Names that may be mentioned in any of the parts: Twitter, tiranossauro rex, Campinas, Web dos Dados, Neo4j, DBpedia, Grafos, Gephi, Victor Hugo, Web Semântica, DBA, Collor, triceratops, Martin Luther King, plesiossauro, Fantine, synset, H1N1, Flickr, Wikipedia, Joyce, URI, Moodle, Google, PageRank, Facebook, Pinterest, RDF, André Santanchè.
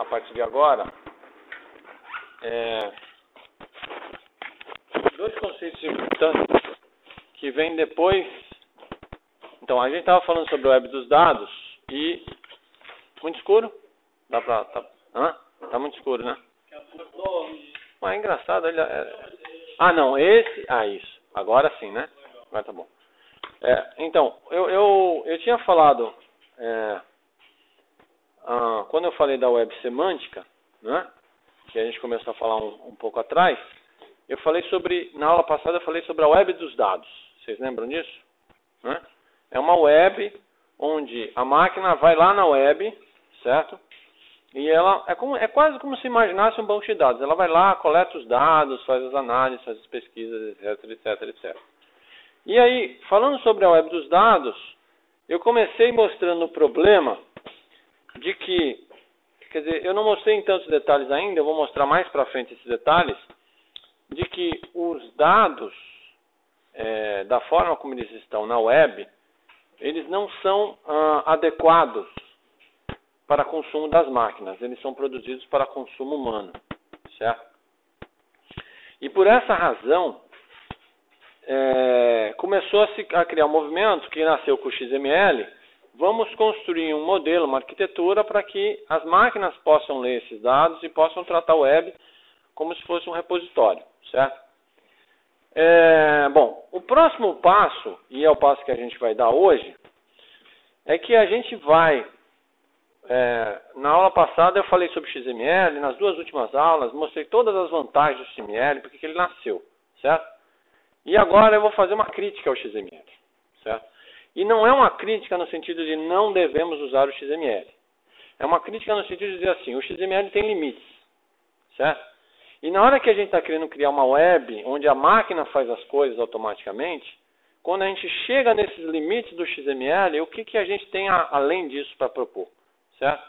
a partir de agora, dois conceitos importantes que vêm depois. Então, a gente estava falando sobre o web dos dados e... Muito escuro? Dá pra... Tá muito escuro, né? Mas é engraçado, ele... Ah, não, esse... Ah, isso. Agora sim, né? Agora tá bom. Então, eu tinha falado... quando eu falei da web semântica, né, que a gente começou a falar um pouco atrás, eu falei sobre, na aula passada eu falei sobre a web dos dados. Vocês lembram disso? Né? É uma web onde a máquina vai lá na web, certo? E ela é quase como se imaginasse um banco de dados. Ela vai lá, coleta os dados, faz as análises, faz as pesquisas, etc, etc, etc. E aí, falando sobre a web dos dados, eu comecei mostrando o problema de que, quer dizer, eu não mostrei em tantos detalhes ainda, eu vou mostrar mais para frente esses detalhes, de que os dados, da forma como eles estão na web, eles não são adequados para consumo das máquinas, eles são produzidos para consumo humano, certo? E por essa razão, começou a criar um movimento que nasceu com o XML. Vamos construir um modelo, uma arquitetura para que as máquinas possam ler esses dados e possam tratar o web como se fosse um repositório, certo? Bom, o próximo passo, e é o passo que a gente vai dar hoje, é que a gente vai... na aula passada eu falei sobre XML, nas duas últimas aulas, mostrei todas as vantagens do XML, porque ele nasceu, certo? E agora eu vou fazer uma crítica ao XML, certo? E não é uma crítica no sentido de não devemos usar o XML. É uma crítica no sentido de dizer assim, o XML tem limites, certo? E na hora que a gente está querendo criar uma web onde a máquina faz as coisas automaticamente, quando a gente chega nesses limites do XML, o que a gente tem além disso para propor, certo?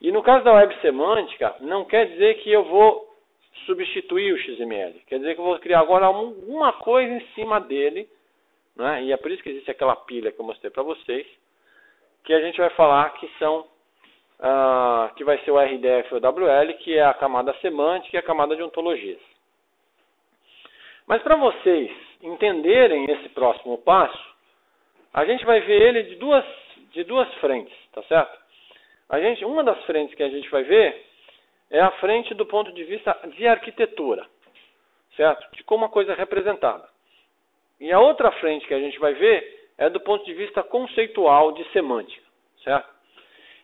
E no caso da web semântica, não quer dizer que eu vou substituir o XML. Quer dizer que eu vou criar agora alguma coisa em cima dele, né? E é por isso que existe aquela pilha que eu mostrei para vocês, que a gente vai falar que são, que vai ser o RDF ou o WL, que é a camada semântica e a camada de ontologias. Mas para vocês entenderem esse próximo passo, a gente vai ver ele de duas frentes, tá certo? Uma das frentes que a gente vai ver é a frente do ponto de vista de arquitetura, certo? De como a coisa é representada. E a outra frente que a gente vai ver é do ponto de vista conceitual de semântica, certo?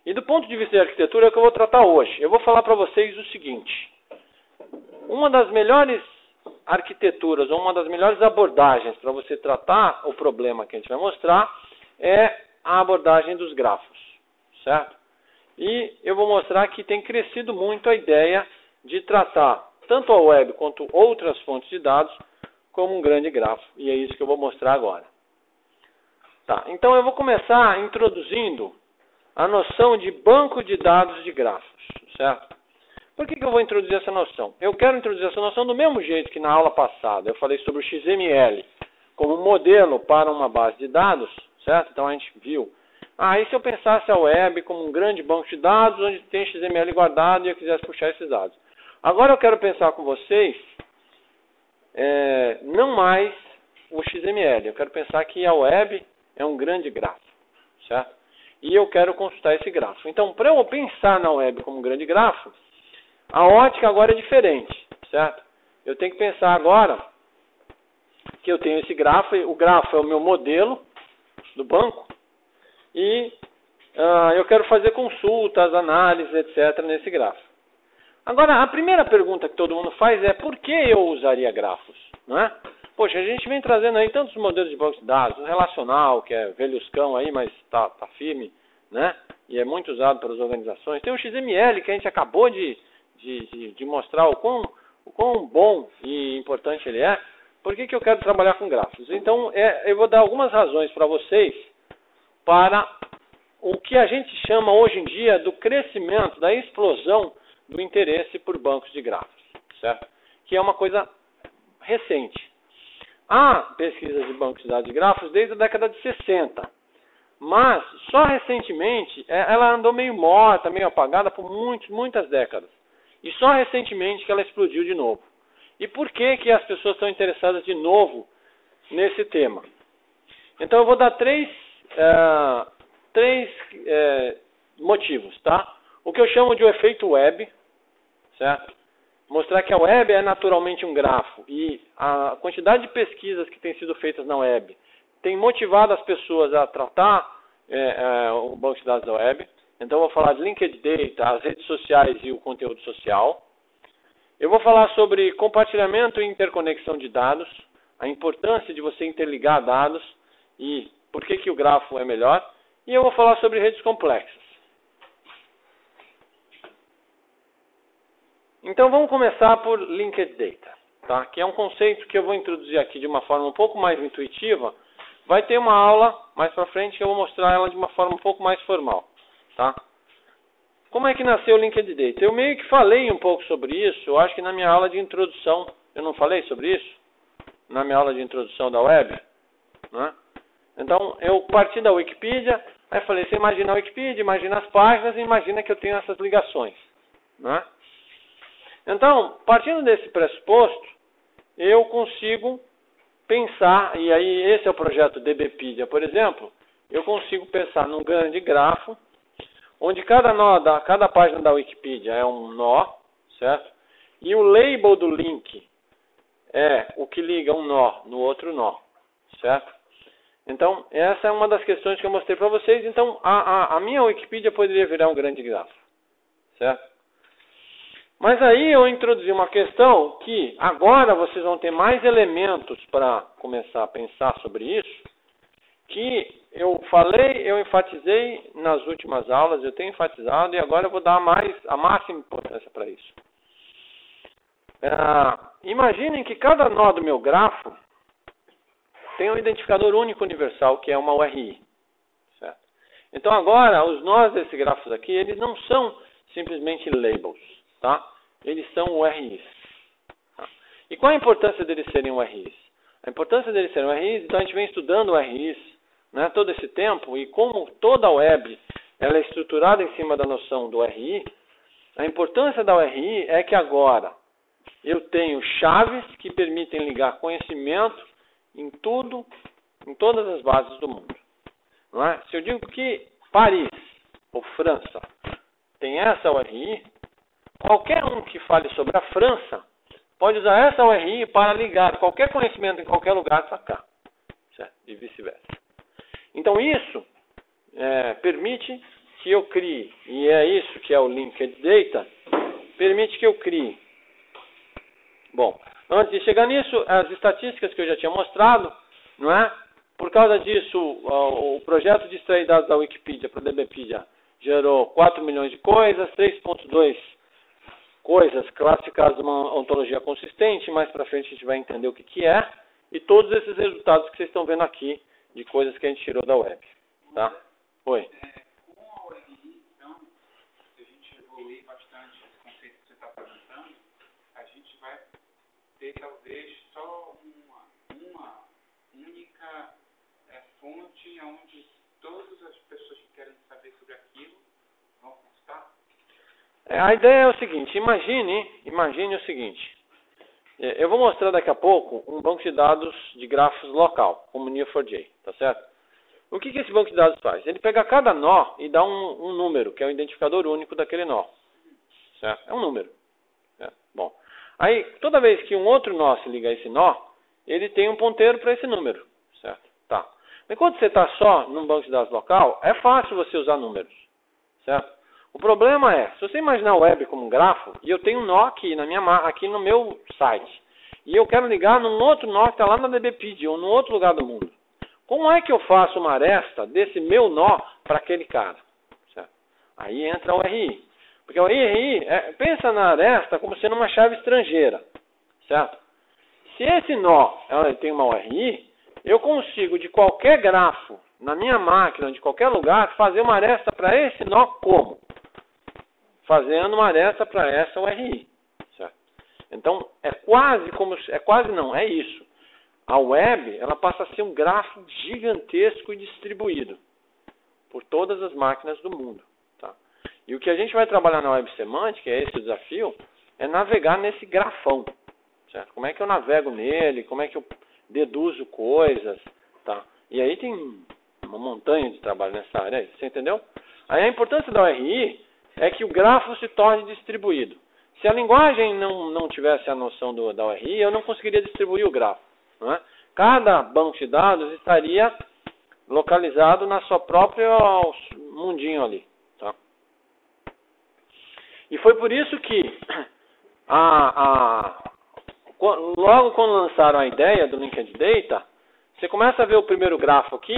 E do ponto de vista de arquitetura é o que eu vou tratar hoje. Eu vou falar para vocês o seguinte. Uma das melhores arquiteturas, ou uma das melhores abordagens para você tratar o problema que a gente vai mostrar é a abordagem dos grafos, certo? E eu vou mostrar que tem crescido muito a ideia de tratar tanto a web quanto outras fontes de dados como um grande grafo, e é isso que eu vou mostrar agora. Tá, então eu vou começar introduzindo a noção de banco de dados de grafos, certo? Por que eu vou introduzir essa noção? Eu quero introduzir essa noção do mesmo jeito que na aula passada eu falei sobre o XML como modelo para uma base de dados, certo? Então a gente viu, e se eu pensasse a web como um grande banco de dados onde tem XML guardado e eu quisesse puxar esses dados. Agora eu quero pensar com vocês não mais o XML. Eu quero pensar que a web é um grande grafo, certo? E eu quero consultar esse grafo. Então, para eu pensar na web como um grande grafo, a ótica agora é diferente, certo? Eu tenho que pensar agora que eu tenho esse grafo. O grafo é o meu modelo do banco. E eu quero fazer consultas, análises, etc. nesse grafo. Agora, a primeira pergunta que todo mundo faz é por que eu usaria grafos, não é? Poxa, a gente vem trazendo aí tantos modelos de banco de dados, o relacional, que é velhuscão aí, mas tá firme, né? E é muito usado pelas organizações. Tem o XML, que a gente acabou de mostrar o quão bom e importante ele é. Por que eu quero trabalhar com grafos? Então, eu vou dar algumas razões para vocês para o que a gente chama hoje em dia do crescimento, da explosão do interesse por bancos de grafos, certo? Que é uma coisa recente. Há pesquisas de bancos de dados de grafos desde a década de 60, Mas, só recentemente, ela andou meio morta, meio apagada por muitas décadas. E só recentemente que ela explodiu de novo. E por que que as pessoas estão interessadas de novo nesse tema? Então, eu vou dar três motivos, tá? O que eu chamo de o efeito web, certo? Mostrar que a web é naturalmente um grafo. E a quantidade de pesquisas que têm sido feitas na web tem motivado as pessoas a tratar o banco de dados da web. Então, eu vou falar de Linked Data, as redes sociais e o conteúdo social. Eu vou falar sobre compartilhamento e interconexão de dados, a importância de você interligar dados e por que que o grafo é melhor. E eu vou falar sobre redes complexas. Então, vamos começar por Linked Data, tá? Que é um conceito que eu vou introduzir aqui de uma forma um pouco mais intuitiva. Vai ter uma aula mais pra frente que eu vou mostrar ela de uma forma um pouco mais formal, tá? Como é que nasceu o Linked Data? Eu meio que falei um pouco sobre isso, eu acho que na minha aula de introdução. Eu não falei sobre isso? Na minha aula de introdução da web, né? Então, eu parti da Wikipedia, aí falei, você imagina a Wikipedia, imagina as páginas e imagina que eu tenho essas ligações, né? Então, partindo desse pressuposto, eu consigo pensar, e aí esse é o projeto DBpedia, por exemplo, eu consigo pensar num grande grafo, onde cada nó, cada página da Wikipedia é um nó, certo? E o label do link é o que liga um nó no outro nó, certo? Então, essa é uma das questões que eu mostrei para vocês. Então, a minha Wikipedia poderia virar um grande grafo, certo? Mas aí eu introduzi uma questão que agora vocês vão ter mais elementos para começar a pensar sobre isso, que eu falei, eu enfatizei nas últimas aulas, eu tenho enfatizado e agora eu vou dar a máxima importância para isso. Imaginem que cada nó do meu grafo tem um identificador único universal, que é uma URI. Certo? Então agora, os nós desse grafo aqui, eles não são simplesmente labels, tá? Eles são URIs. Tá? E qual a importância deles serem URIs? A importância deles serem URIs, então a gente vem estudando URIs, né, todo esse tempo, e como toda a web ela é estruturada em cima da noção do URI, a importância da URI é que agora eu tenho chaves que permitem ligar conhecimento em tudo, em todas as bases do mundo. Não é? Se eu digo que Paris ou França tem essa URI, qualquer um que fale sobre a França pode usar essa URI para ligar qualquer conhecimento em qualquer lugar para cá, certo? E vice-versa. Então isso permite que eu crie, e é isso que é o Linked Data, permite que eu crie. Bom, antes de chegar nisso, as estatísticas que eu já tinha mostrado, não é? Por causa disso, o projeto de extrair dados da Wikipedia para o DBpedia gerou 4 milhões de coisas, 3.2 coisas classificadas numa ontologia consistente, mais para frente a gente vai entender o que é, e todos esses resultados que vocês estão vendo aqui, de coisas que a gente tirou da web, tá? Oi. Com a URI, então, se a gente evoluir bastante o conceito que você está apresentando, a gente vai ter talvez só uma única fonte onde todas as pessoas que querem saber sobre aquilo vão constar. A ideia é o seguinte, imagine o seguinte, eu vou mostrar daqui a pouco um banco de dados de grafos local, como o Neo4j, tá certo? O que esse banco de dados faz? Ele pega cada nó e dá um número, que é o identificador único daquele nó, certo? É um número, certo? Bom, aí toda vez que um outro nó se liga a esse nó, ele tem um ponteiro para esse número, certo? Tá. Enquanto você está só num banco de dados local, é fácil você usar números, certo? O problema é, se você imaginar a web como um grafo, e eu tenho um nó aqui, aqui no meu site, e eu quero ligar num outro nó que está lá na DBpedia, ou num outro lugar do mundo. Como é que eu faço uma aresta desse meu nó para aquele cara? Certo? Aí entra o URI. Porque o URI, pensa na aresta como sendo uma chave estrangeira. Certo? Se esse nó tem uma URI, eu consigo, de qualquer grafo, na minha máquina, de qualquer lugar, fazer uma aresta para esse nó como? Fazendo uma aresta para essa URI, certo? Então, é isso. A web, ela passa a ser um grafo gigantesco e distribuído, por todas as máquinas do mundo. Tá? E o que a gente vai trabalhar na Web Semântica, é esse o desafio, é navegar nesse grafão. Certo? Como é que eu navego nele, como é que eu deduzo coisas. Tá? E aí tem uma montanha de trabalho nessa área aí, você entendeu? Aí a importância da ORI é que o grafo se torne distribuído. Se a linguagem não tivesse a noção da ORI, eu não conseguiria distribuir o grafo. Não é? Cada banco de dados estaria localizado na sua própria mundinho ali. Tá? E foi por isso que, logo quando lançaram a ideia do Linked Data, você começa a ver o primeiro grafo aqui,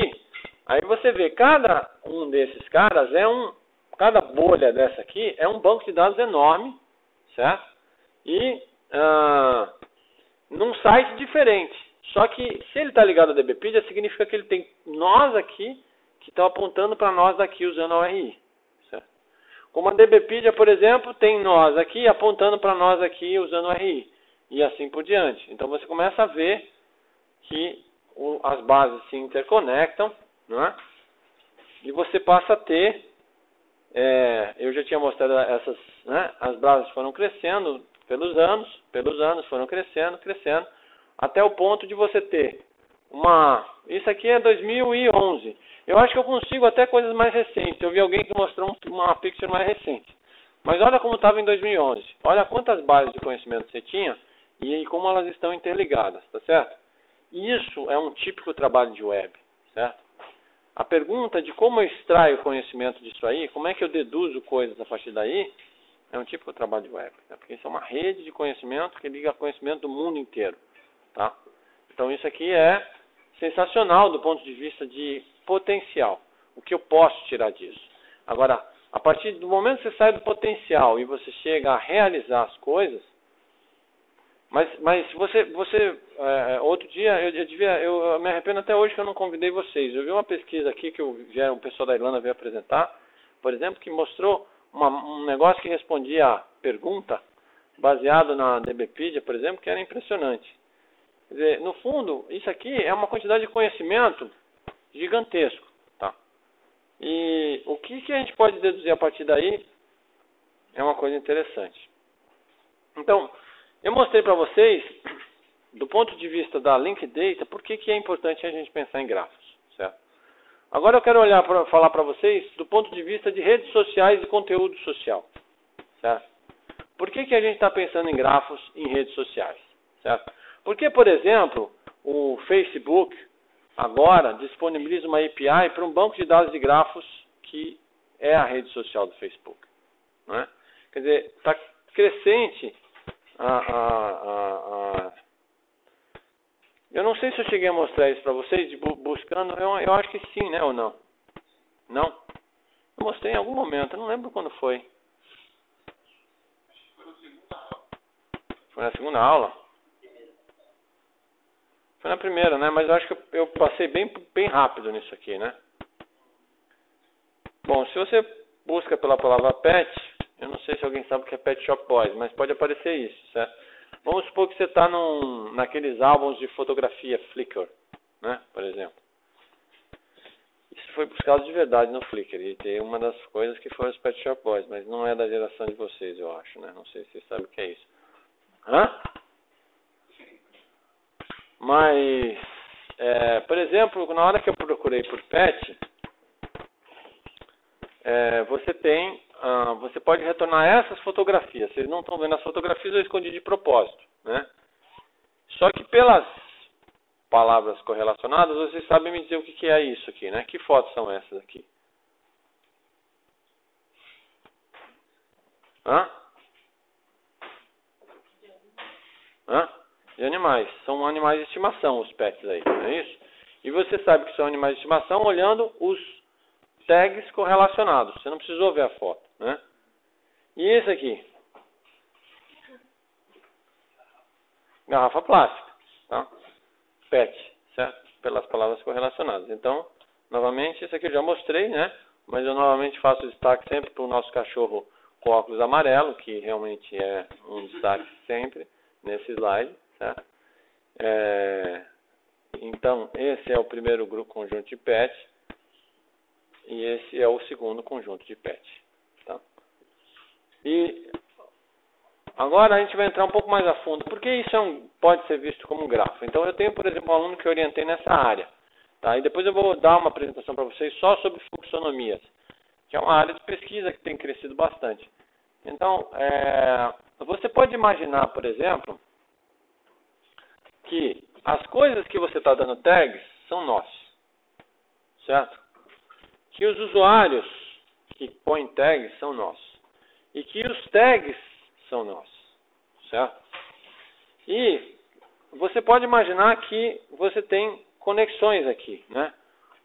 aí você vê cada um desses caras, cada bolha dessa aqui é um banco de dados enorme, certo? E num site diferente. Só que se ele está ligado ao DBpedia, significa que ele tem nós aqui que estão apontando para nós daqui usando a ORI. Certo? Como a DBpedia, por exemplo, tem nós aqui apontando para nós aqui usando a ORI. E assim por diante. Então você começa a ver que as bases se interconectam, não é? E você passa a ter... eu já tinha mostrado essas... Né? As bases foram crescendo pelos anos foram crescendo, até o ponto de você ter uma... Isso aqui é 2011. Eu acho que eu consigo até coisas mais recentes. Eu vi alguém que mostrou uma picture mais recente. Mas olha como estava em 2011. Olha quantas bases de conhecimento você tinha e como elas estão interligadas, tá certo? Isso é um típico trabalho de web, certo? A pergunta de como eu extraio conhecimento disso aí, como é que eu deduzo coisas a partir daí, é um típico trabalho de web. Né? Porque isso é uma rede de conhecimento que liga conhecimento do mundo inteiro. Tá? Então isso aqui é sensacional do ponto de vista de potencial. O que eu posso tirar disso? Agora, a partir do momento que você sai do potencial e você chega a realizar as coisas, mas outro dia, eu me arrependo até hoje que eu não convidei vocês. Eu vi uma pesquisa aqui que um pessoal da Irlanda veio apresentar, por exemplo, que mostrou um negócio que respondia a pergunta, baseado na DBpedia, por exemplo, que era impressionante. Quer dizer, no fundo, isso aqui é uma quantidade de conhecimento gigantesco, tá? E o que a gente pode deduzir a partir daí é uma coisa interessante. Então, eu mostrei para vocês, do ponto de vista da Linked Data, por que é importante a gente pensar em grafos, certo? Agora eu quero falar para vocês do ponto de vista de redes sociais e conteúdo social, certo? Por que a gente está pensando em grafos em redes sociais, certo? Porque, por exemplo, o Facebook agora disponibiliza uma API para um banco de dados de grafos que é a rede social do Facebook. Né? Quer dizer, está crescente. Eu não sei se eu cheguei a mostrar isso para vocês, buscando, eu acho que sim, né, ou não? Não? Eu mostrei em algum momento, eu não lembro quando foi. Acho que foi na segunda aula. Foi na segunda aula? Foi na primeira, né? Mas eu acho que eu passei bem rápido nisso aqui, né? Bom, se você busca pela palavra pet, eu não sei se alguém sabe o que é Pet Shop Boys, mas pode aparecer isso, certo? Vamos supor que você está naqueles álbuns de fotografia Flickr, né? Por exemplo. Isso foi buscado de verdade no Flickr, e tem uma das coisas que foi os Pet Shop Boys, mas não é da geração de vocês, eu acho, né? Não sei se vocês sabem o que é isso. Hã? Mas, por exemplo, na hora que eu procurei por pet, você pode retornar essas fotografias. Vocês não estão vendo as fotografias, eu escondi de propósito, né? Só que pelas palavras correlacionadas, vocês sabem me dizer o que é isso aqui, né? Que fotos são essas aqui? Hã? Hã? De animais, são animais de estimação os pets aí, não é isso? E você sabe que são animais de estimação olhando os tags correlacionados, você não precisou ver a foto, né? E esse aqui? Garrafa plástica, tá? Pet, certo? Pelas palavras correlacionadas. Então, novamente, isso aqui eu já mostrei, né? Mas eu novamente faço destaque sempre para o nosso cachorro com óculos amarelo, que realmente é um destaque sempre nesse slide. Tá? Então, esse é o primeiro grupo conjunto de pets. E esse é o segundo conjunto de patch. Tá? E agora a gente vai entrar um pouco mais a fundo. Por que isso pode ser visto como um grafo? Então, eu tenho, por exemplo, um aluno que eu orientei nessa área. Tá? E depois eu vou dar uma apresentação para vocês só sobre funcionomias, que é uma área de pesquisa que tem crescido bastante. Então, você pode imaginar, por exemplo, que as coisas que você está dando tags são nós, certo? Que os usuários que põem tags são nós. E que os tags são nós, certo? E você pode imaginar que você tem conexões aqui, né?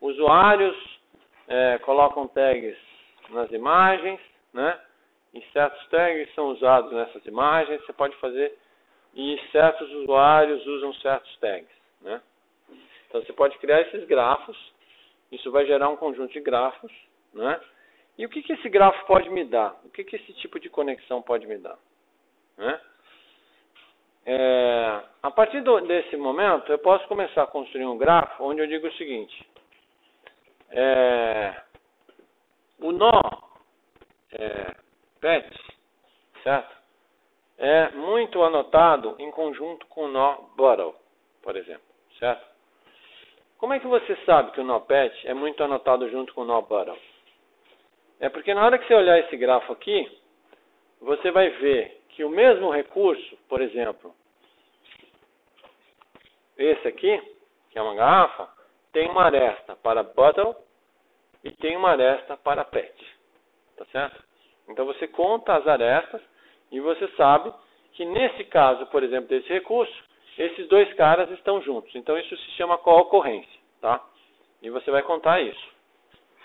Usuários colocam tags nas imagens, né? E certos tags são usados nessas imagens, você pode fazer... E certos usuários usam certos tags, né? Então, você pode criar esses grafos. Isso vai gerar um conjunto de grafos, né? E o que que esse grafo pode me dar? O que que esse tipo de conexão pode me dar? Né? A partir desse momento, eu posso começar a construir um grafo onde eu digo o seguinte. O nó patch, certo? É muito anotado em conjunto com o nó bottle, por exemplo, certo? Como é que você sabe que o nó patch é muito anotado junto com o nó bottle? É porque na hora que você olhar esse grafo aqui, você vai ver que o mesmo recurso, por exemplo, esse aqui, que é uma garrafa, tem uma aresta para bottle e tem uma aresta para patch, tá certo? Então você conta as arestas. E você sabe que nesse caso, por exemplo, desse recurso, esses dois caras estão juntos. Então, isso se chama co-ocorrência, tá? E você vai contar isso,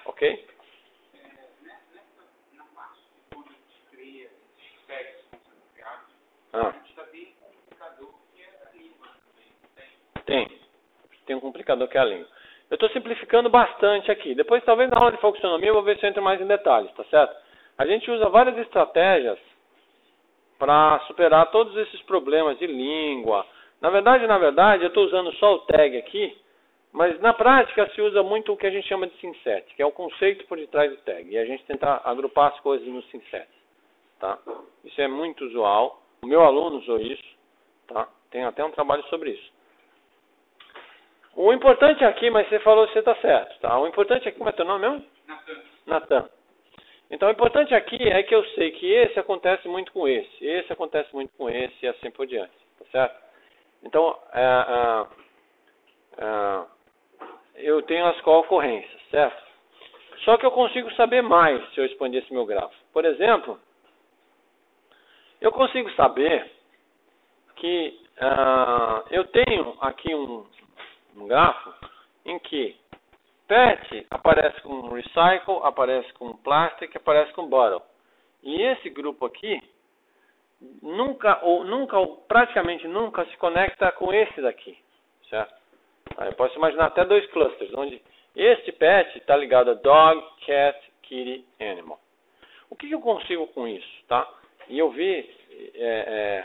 ok? Na parte de quando a gente cria esses tags a gente também tem um complicador que é a língua também, tem um complicador que é a língua. Eu estou simplificando bastante aqui. Depois, talvez, na aula de funcionometria, eu vou ver se eu entro mais em detalhes, tá certo? A gente usa várias estratégias para superar todos esses problemas de língua. Na verdade, eu estou usando só o tag aqui, mas na prática se usa muito o que a gente chama de synset, que é o conceito por detrás do tag, e a gente tentar agrupar as coisas no synset, tá? Isso é muito usual, o meu aluno usou isso, tá? Tem até um trabalho sobre isso. O importante aqui, mas você falou que você está certo, tá? O importante aqui, como é teu nome mesmo? Natan. Então, o importante aqui é que eu sei que esse acontece muito com esse acontece muito com esse e assim por diante, tá certo? Então, eu tenho as co-ocorrências, certo? Só que eu consigo saber mais se eu expandir esse meu grafo. Por exemplo, eu consigo saber que eu tenho aqui um grafo em que patch aparece com recycle, aparece com plastic, aparece com bottle. E esse grupo aqui nunca ou praticamente nunca se conecta com esse daqui, certo? Aí eu posso imaginar até dois clusters, onde este patch está ligado a dog, cat, kitty, animal. O que eu consigo com isso, tá? E eu vi,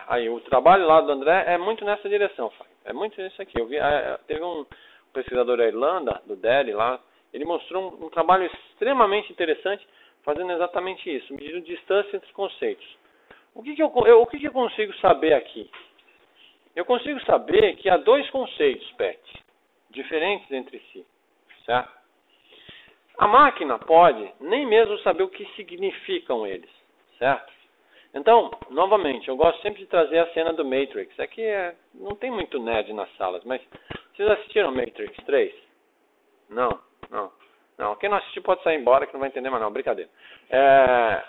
aí o trabalho lá do André é muito nessa direção, é muito isso aqui. Eu vi, teve um pesquisador da Irlanda, do Derry lá, ele mostrou um trabalho extremamente interessante fazendo exatamente isso, medindo distância entre conceitos. O que eu consigo saber aqui? Eu consigo saber que há dois conceitos patch diferentes entre si, certo? A máquina pode nem mesmo saber o que significam eles, certo? Então, novamente, eu gosto sempre de trazer a cena do Matrix. Aqui não tem muito nerd nas salas, mas... Vocês assistiram Matrix 3? Não. Quem não assistiu pode sair embora, que não vai entender mais não. Brincadeira.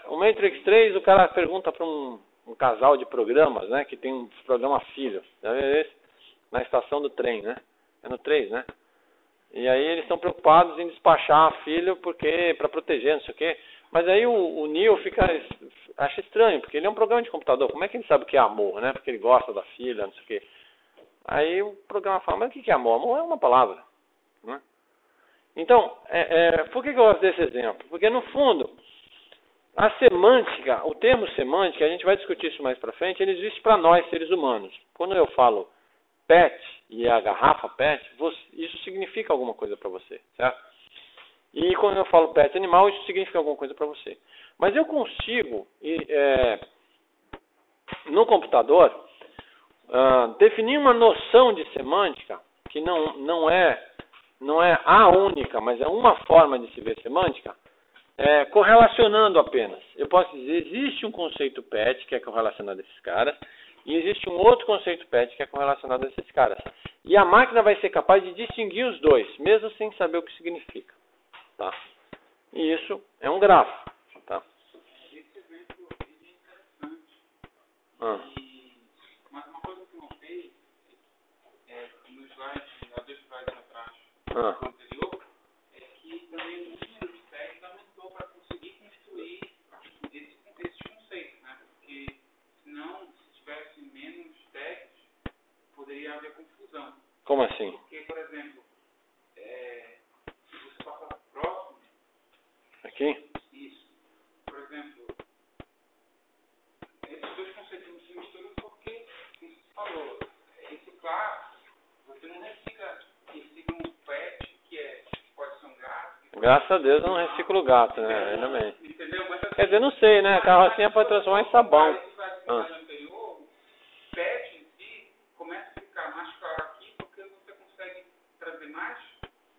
O Matrix 3, o cara pergunta para um casal de programas, né? Que tem um programa filho. Na estação do trem, né? É no 3, né? E aí eles estão preocupados em despachar a filho porque, para proteger, não sei o quê. Mas aí o Neo acha estranho, porque ele é um programa de computador. Como é que ele sabe o que é amor, né? Porque ele gosta da filha, não sei o quê. Aí o programa fala, mas o que é amor? Amor é uma palavra, né? Então, por que eu gosto desse exemplo? Porque no fundo, a semântica, o termo semântica, a gente vai discutir isso mais pra frente, ele existe para nós, seres humanos. Quando eu falo pet e a garrafa pet, isso significa alguma coisa para você, certo? E quando eu falo pet animal, isso significa alguma coisa para você. Mas eu consigo, no computador, definir uma noção de semântica que não é a única, mas é uma forma de se ver semântica, correlacionando apenas. Eu posso dizer, existe um conceito pet que é correlacionado a esses caras, e existe um outro conceito pet que é correlacionado a esses caras. E a máquina vai ser capaz de distinguir os dois, mesmo sem saber o que significa. Tá? E isso é um grafo. Tá? Esse evento é interessante. Mas uma coisa que eu notei é que no slide, há 2 slides atrás, no anterior, é que também o número de tags aumentou para conseguir construir esses conceitos, né? Porque senão, se tivesse menos tags, poderia haver confusão. Como assim? Porque, por exemplo, se você passar para o próximo... Aqui? Isso. Por exemplo, esses 2 conceitos não se misturam porque, como você falou, esse claro, você não recicla um pet que pode ser um gato. Graças a Deus eu não reciclo gato, né? Ainda bem. Entendeu? Mas, assim, quer dizer, não sei, né? A carrocinha pode transformar em sabão. Anterior, pet em si começa a ficar mais claro aqui porque você consegue trazer mais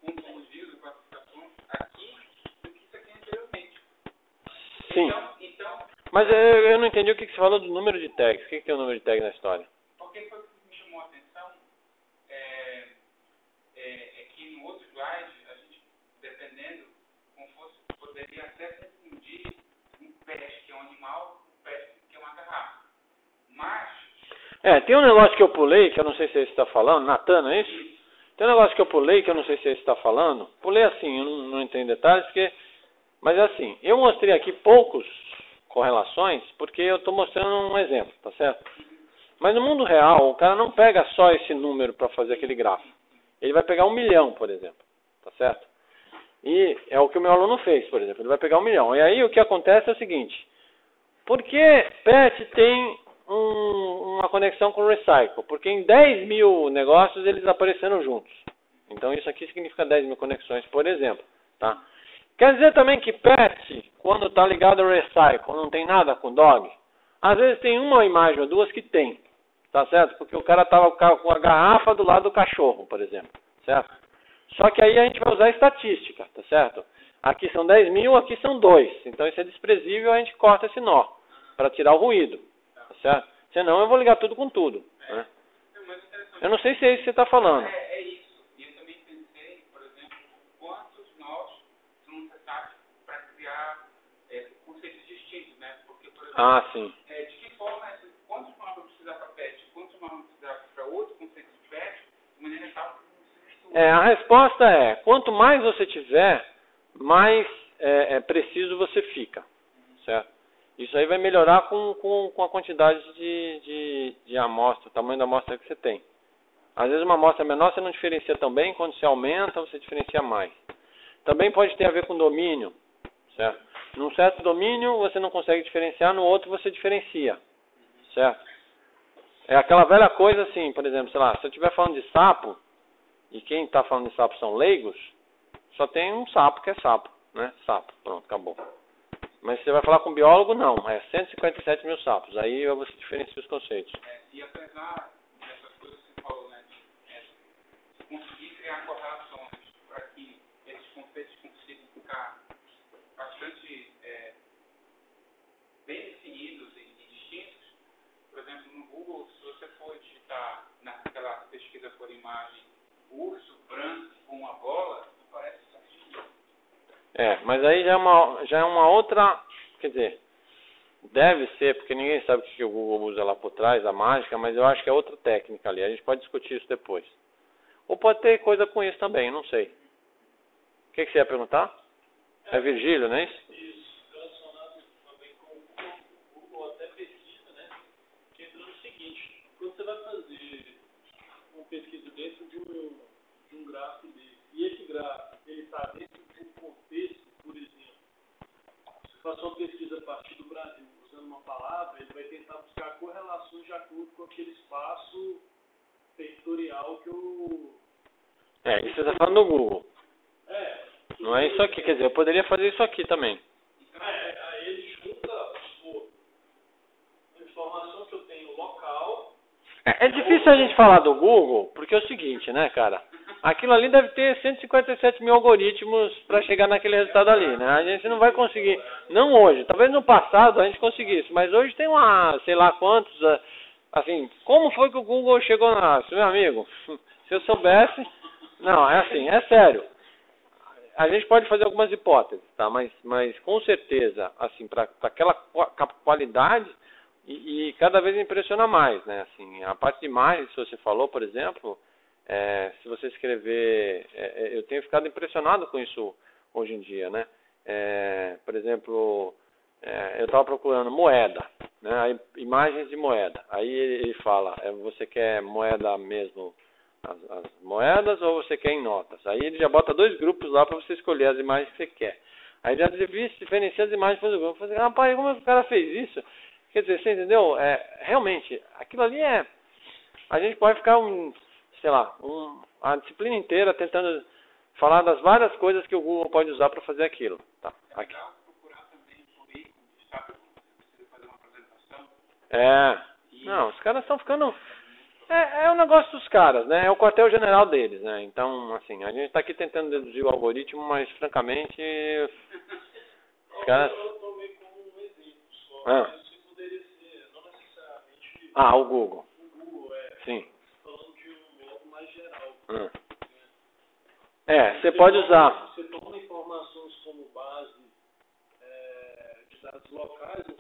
ontologia, classificação aqui do que isso aqui anteriormente. Sim. Então, mas eu não entendi o que você falou do número de tags. O que tem o número de tags na história? Porque foi o que me chamou a atenção é que no outro slide, a gente, dependendo, como fosse, poderia até confundir um pet que é um animal, um pet que é uma garrafa. Mas... tem um negócio que eu pulei, que eu não sei se você está falando. Natan, não é isso? Sim. Tem um negócio que eu pulei, que eu não sei se você está falando. Pulei assim, eu não entrei em detalhes, porque... Mas é assim, eu mostrei aqui poucos... correlações, porque eu estou mostrando um exemplo, tá certo? Mas no mundo real, o cara não pega só esse número para fazer aquele grafo. Ele vai pegar 1 milhão, por exemplo, tá certo? E é o que o meu aluno fez, por exemplo, ele vai pegar 1 milhão. E aí o que acontece é o seguinte, porque pet tem uma conexão com o recycle? Porque em 10 mil negócios eles apareceram juntos. Então isso aqui significa 10 mil conexões, por exemplo, tá? Quer dizer também que pet, quando está ligado ao recycle, não tem nada com dog, às vezes tem uma imagem ou duas que tem, tá certo? Porque o cara estava com a garrafa do lado do cachorro, por exemplo, certo? Só que aí a gente vai usar estatística, tá certo? Aqui são 10 mil, aqui são 2, então isso é desprezível, a gente corta esse nó, para tirar o ruído, tá certo? Senão eu vou ligar tudo com tudo, né? Eu não sei se é isso que você está falando. Sim. De que forma, quantos nomes eu precisar para pet, quantos nomes eu precisar para outro conceito de pet, de maneira tal que a resposta é, quanto mais você tiver, mais preciso você fica, certo? Isso aí vai melhorar com a quantidade de amostra, o tamanho da amostra que você tem. Às vezes uma amostra menor você não diferencia tão bem, quando você aumenta, você diferencia mais. Também pode ter a ver com domínio, certo? Num certo domínio você não consegue diferenciar, no outro você diferencia, certo? É aquela velha coisa assim, por exemplo, sei lá, se eu estiver falando de sapo, e quem está falando de sapo são leigos, só tem um sapo que é sapo, né? Sapo, pronto, acabou. Mas se você vai falar com um biólogo, não, é 157 mil sapos, aí você diferencia os conceitos. E apesar dessas coisas que você falou, né, de conseguir criar correlações para que esses conceitos consigam ficar bastante bem definidos e distintos. Por exemplo, no Google, se você for digitar naquela pesquisa por imagem urso branco com uma bola, não parece certinho. Mas aí já é uma outra, quer dizer, deve ser, porque ninguém sabe o que o Google usa lá por trás, a mágica, mas eu acho que é outra técnica ali, a gente pode discutir isso depois. Ou pode ter coisa com isso também, não sei. O que você ia perguntar? É Virgílio, não é isso? Isso, relacionado também com o Google, até pesquisa, né? Que entra no seguinte, quando você vai fazer uma pesquisa dentro de um gráfico desse, e esse gráfico, ele está dentro de um contexto, por exemplo, se faço uma pesquisa a partir do Brasil, usando uma palavra, ele vai tentar buscar correlações de acordo com aquele espaço territorial que eu... isso você está falando no Google. Não é isso aqui, quer dizer, eu poderia fazer isso aqui também. Aí ele junta a informação que eu tenho local. É difícil a gente falar do Google, porque é o seguinte, né, cara? Aquilo ali deve ter 157 mil algoritmos para chegar naquele resultado ali, né? A gente não vai conseguir, não hoje. Talvez no passado a gente conseguisse, mas hoje tem uma, sei lá quantos, assim, como foi que o Google chegou na... Meu amigo, se eu soubesse... Não, é assim, é sério. A gente pode fazer algumas hipóteses, tá? Mas com certeza, assim, para aquela qualidade... E cada vez impressiona mais, né? Assim, a parte de imagens, se você falou, por exemplo... se você escrever, eu tenho ficado impressionado com isso hoje em dia, né? Por exemplo, eu estava procurando moeda, né? Imagens de moeda. Aí ele fala, você quer moeda mesmo, as moedas, ou você quer em notas? Aí ele já bota dois grupos lá para você escolher as imagens que você quer. Aí já diferencia as imagens para o grupo. Eu falei, rapaz, como o cara fez isso? Quer dizer, você entendeu? Realmente, aquilo ali é... A gente pode ficar sei lá, a disciplina inteira tentando falar das várias coisas que o Google pode usar para fazer aquilo. Tá, aqui. Não, os caras estão ficando... É o negócio dos caras, né? É o quartel-general deles, né? Então, assim, a gente está aqui tentando deduzir o algoritmo, mas, francamente, os caras... o Google. Sim. Você pode usar. Você toma informações como base de dados locais, dentro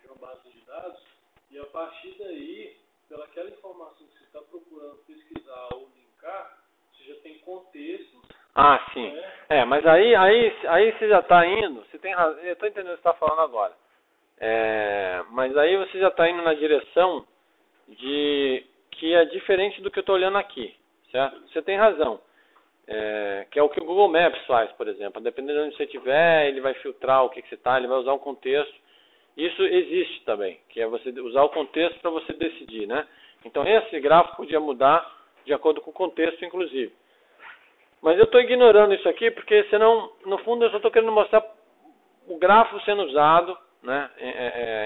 de uma base de dados, e a partir daí, pelaquela informação que você está procurando pesquisar ou linkar, você já tem contexto. Sim. Né? Mas aí você já está indo, você tem razão, eu estou entendendo o que você está falando agora. Mas aí você já está indo na direção de... que é diferente do que eu estou olhando aqui, certo? Você tem razão, que é o que o Google Maps faz, por exemplo. Dependendo de onde você estiver, ele vai filtrar o que você está, ele vai usar um contexto. Isso existe também, que é você usar o contexto para você decidir, né? Então esse gráfico podia mudar de acordo com o contexto, inclusive. Mas eu estou ignorando isso aqui, porque senão, no fundo, eu só estou querendo mostrar o gráfico sendo usado, né?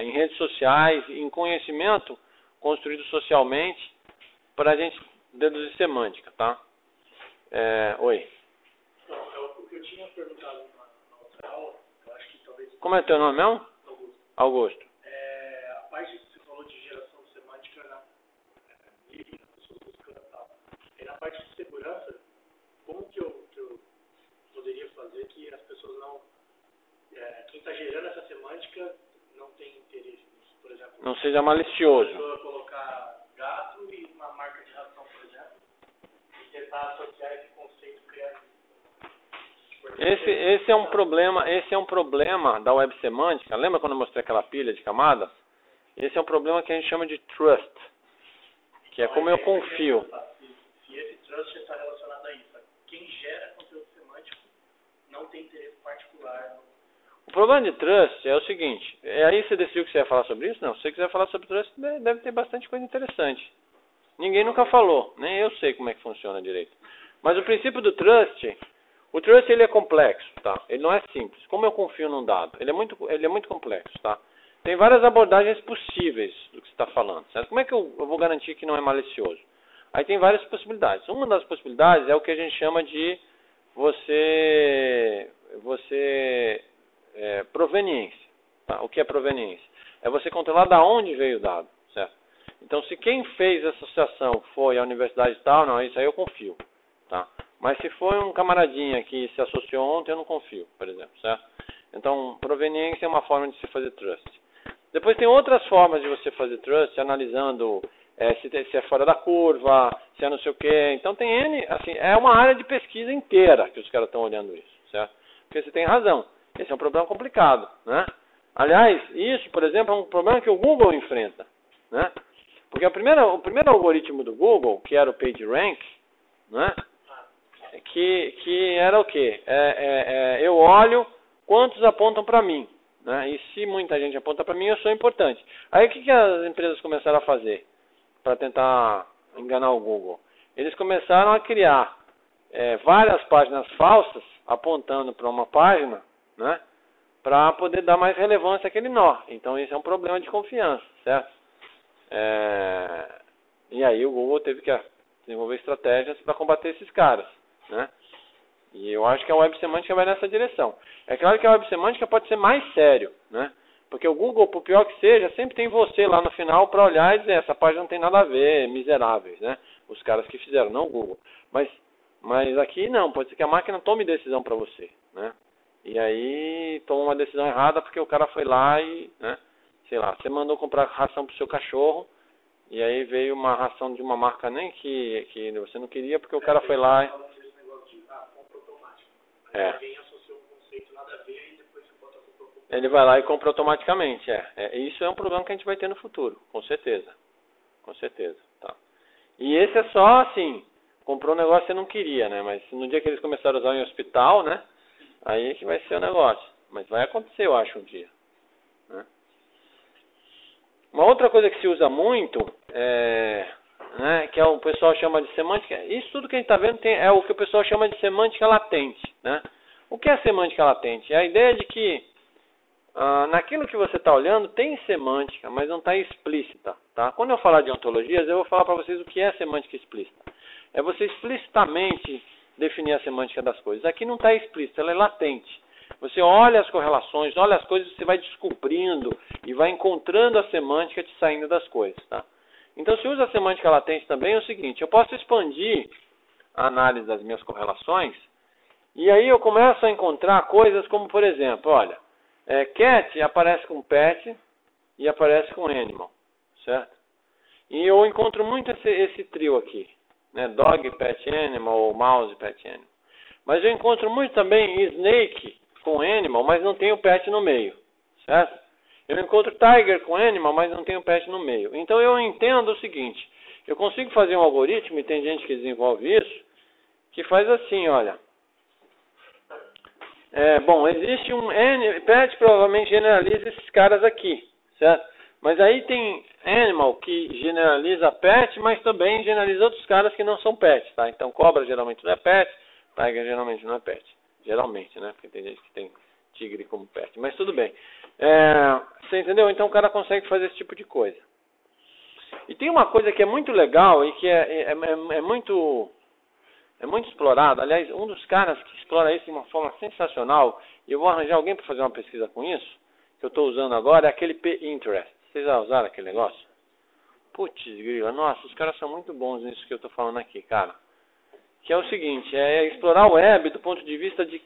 Em redes sociais, em conhecimento construído socialmente, para a gente deduzir semântica, tá? Oi. Não, o que eu tinha perguntado na outra aula, eu acho que talvez... Como é teu nome mesmo? Augusto. Augusto. A parte que você falou de geração semântica na parte de segurança, como que eu poderia fazer que as pessoas não... quem está gerando essa semântica não tem interesse nisso, por exemplo... Não seja malicioso. Colocar gato e uma marca de ração, por exemplo, e tentar associar esse conceito criativo. Esse é um problema da web semântica. Lembra quando eu mostrei aquela pilha de camadas? Esse é um problema que a gente chama de trust, que é como eu confio. Se esse trust está relacionado a isso, quem gera conteúdo semântico não tem interesse particular. O problema de trust é o seguinte, aí você decidiu que você ia falar sobre isso? Não, se você quiser falar sobre trust, deve ter bastante coisa interessante. Ninguém nunca falou, nem eu sei como é que funciona direito. Mas o princípio do trust, o trust ele é complexo, tá? Ele não é simples. Como eu confio num dado? Ele é muito complexo, tá? Tem várias abordagens possíveis do que você está falando, certo? Como é que eu vou garantir que não é malicioso? Aí tem várias possibilidades. Uma das possibilidades é o que a gente chama de proveniência. Tá? O que é proveniência? É você controlar de onde veio o dado, certo? Então, se quem fez a associação foi a universidade tal, não, isso aí eu confio, tá? Mas se foi um camaradinha que se associou ontem, eu não confio, por exemplo, certo? Então, proveniência é uma forma de se fazer trust. Depois tem outras formas de você fazer trust, analisando se é fora da curva, se é não sei o quê. Então, tem N, assim, é uma área de pesquisa inteira que os caras estão olhando isso, certo? Porque você tem razão. Esse é um problema complicado, né? Aliás, isso, por exemplo, é um problema que o Google enfrenta, né? Porque o primeiro algoritmo do Google, que era o PageRank, né? Que era o quê? Eu olho quantos apontam para mim, né? E se muita gente aponta para mim, eu sou importante. Aí o que as empresas começaram a fazer para tentar enganar o Google? Eles começaram a criar várias páginas falsas apontando para uma página, né, para poder dar mais relevância àquele nó. Então isso é um problema de confiança, certo? E aí o Google teve que desenvolver estratégias para combater esses caras, né? E eu acho que a web semântica vai nessa direção. É claro que a web semântica pode ser mais sério, né? Porque o Google, por pior que seja, sempre tem você lá no final para olhar e dizer, essa página não tem nada a ver, miseráveis, né? Os caras que fizeram, não o Google. Mas aqui não, pode ser que a máquina tome decisão para você, né? E aí toma uma decisão errada porque o cara foi lá e, né? Sei lá, você mandou comprar ração pro seu cachorro e aí veio uma ração de uma marca nem que você não queria porque o cara foi lá e... Alguém associou um conceito nada a ver e depois você bota a culpa no computador. Ele vai lá e compra automaticamente, Isso é um problema que a gente vai ter no futuro, com certeza. Com certeza, tá. E esse é só, assim, comprou um negócio que você não queria, né? Mas no dia que eles começaram a usar em hospital, né? Aí é que vai ser o negócio. Mas vai acontecer, eu acho, um dia, né? Uma outra coisa que se usa muito é... né, que é o pessoal chama de semântica. Isso tudo que a gente está vendo tem, é o que o pessoal chama de semântica latente, né? O que é semântica latente? É a ideia de que naquilo que você está olhando tem semântica, mas não está explícita, tá? Quando eu falar de ontologias, eu vou falar para vocês o que é semântica explícita. É você explicitamente definir a semântica das coisas. Aqui não está explícita, ela é latente. Você olha as correlações, olha as coisas, você vai descobrindo e vai encontrando a semântica te saindo das coisas, tá? Então, se usa a semântica latente também, é o seguinte, eu posso expandir a análise das minhas correlações, e aí eu começo a encontrar coisas como, por exemplo, olha, cat aparece com pet e aparece com animal, certo? E eu encontro muito esse trio aqui, né, dog, pet, animal, ou mouse, pet, animal. Mas eu encontro muito também snake com animal, mas não tem o pet no meio, certo? Eu encontro tiger com animal, mas não tenho pet no meio. Então eu entendo o seguinte, eu consigo fazer um algoritmo, e tem gente que desenvolve isso, que faz assim, olha. Bom, existe um pet, provavelmente generaliza esses caras aqui, certo? Mas aí tem animal que generaliza pet, mas também generaliza outros caras que não são pets, tá? Então cobra geralmente não é pet, tiger geralmente não é pet. Geralmente, né? Porque tem gente que tem... tigre como pet, mas tudo bem. Você entendeu? Então o cara consegue fazer esse tipo de coisa. E tem uma coisa que é muito legal e que é muito explorada. Aliás, um dos caras que explora isso de uma forma sensacional, e eu vou arranjar alguém para fazer uma pesquisa com isso, que eu estou usando agora, é aquele P-Interest. Vocês já usaram aquele negócio? Putz, grila, nossa, os caras são muito bons nisso que eu estou falando aqui, cara. Que é o seguinte, é explorar o web do ponto de vista de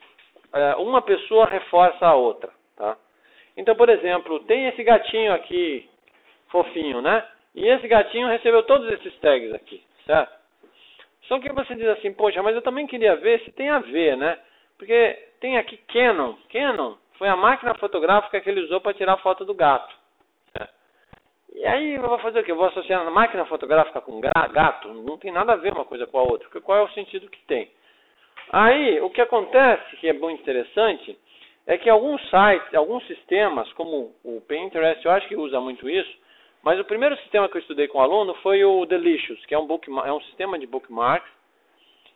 uma pessoa reforça a outra, tá? Então, por exemplo, tem esse gatinho aqui, fofinho, né? E esse gatinho recebeu todos esses tags aqui, certo? Só que você diz assim, poxa, mas eu também queria ver se tem a ver, né? Porque tem aqui Canon. Canon foi a máquina fotográfica que ele usou para tirar a foto do gato, certo? E aí eu vou fazer o quê? Eu vou associar a máquina fotográfica com gato? Não tem nada a ver uma coisa com a outra, porque qual é o sentido que tem? Aí, o que acontece, que é muito interessante, é que alguns sites, alguns sistemas, como o Pinterest, eu acho que usa muito isso, mas o primeiro sistema que eu estudei com o aluno foi o Delicious, que é um sistema de bookmarks,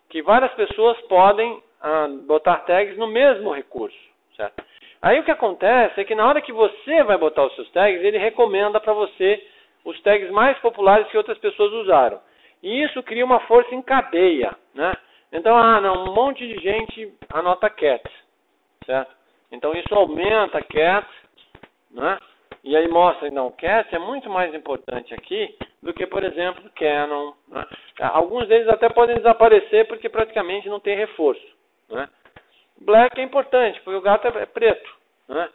que várias pessoas podem botar tags no mesmo recurso, certo? Aí o que acontece é que na hora que você vai botar os seus tags, ele recomenda para você os tags mais populares que outras pessoas usaram. E isso cria uma força em cadeia, né? Então, um monte de gente anota cat, certo? Então, isso aumenta cat, né? E aí mostra, então, cat é muito mais importante aqui do que, por exemplo, Canon, né? Alguns deles até podem desaparecer porque praticamente não tem reforço, né? Black é importante, porque o gato é preto, né?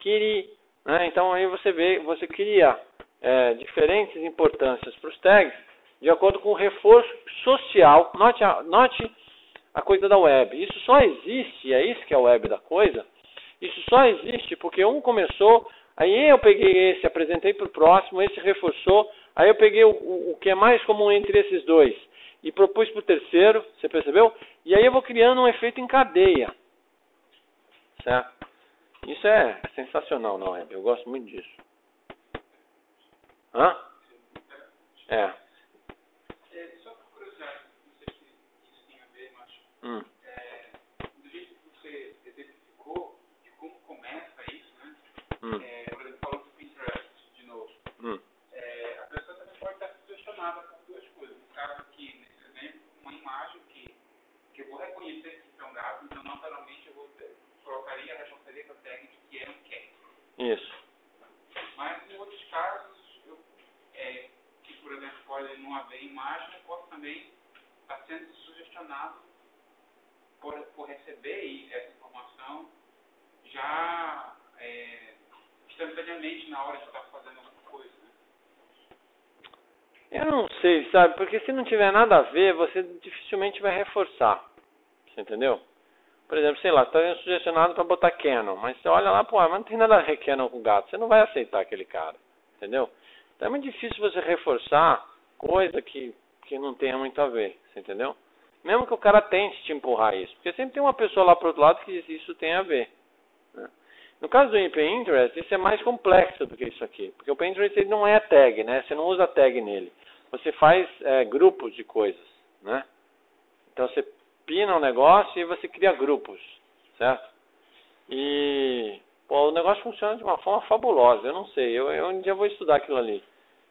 Kiri, né? Então, aí você cria diferentes importâncias para os tags de acordo com o reforço social. Note a coisa da web. Isso só existe, é isso que é a web da coisa, isso só existe porque um começou, aí eu peguei esse, apresentei para o próximo, esse reforçou, aí eu peguei o que é mais comum entre esses dois e propus para o terceiro, você percebeu? E aí eu vou criando um efeito em cadeia, certo? Isso é sensacional na web, eu gosto muito disso. Do jeito que você exemplificou de como começa isso, né? Por exemplo, falando do Pinterest de novo. A pessoa também pode estar sugestionada com duas coisas. No caso aqui, nesse exemplo, uma imagem que eu vou reconhecer que são dados, então naturalmente eu vou colocaria, responderia com a técnica que é um cat. Isso. Mas em outros casos, que por exemplo pode não haver imagem, eu posso também estar sendo sugestionado por receber essa informação já instantaneamente na hora de estar fazendo alguma coisa. Eu não sei, sabe? Porque se não tiver nada a ver, você dificilmente vai reforçar. Você entendeu? Por exemplo, sei lá, você está sugestionado para botar Canon, mas você olha lá, pô, mas não tem nada a ver Canon com gato, você não vai aceitar aquele cara, entendeu? Então é muito difícil você reforçar coisa que não tenha muito a ver, você entendeu? Mesmo que o cara tente te empurrar isso, porque sempre tem uma pessoa lá pro outro lado que diz que isso tem a ver, né? No caso do Pinterest, isso é mais complexo do que isso aqui, porque o Pinterest ele não é tag, né? Você não usa tag nele, você faz grupos de coisas, né? Então você pina um negócio e você cria grupos, certo? E pô, o negócio funciona de uma forma fabulosa. Eu não sei, eu um dia vou estudar aquilo ali.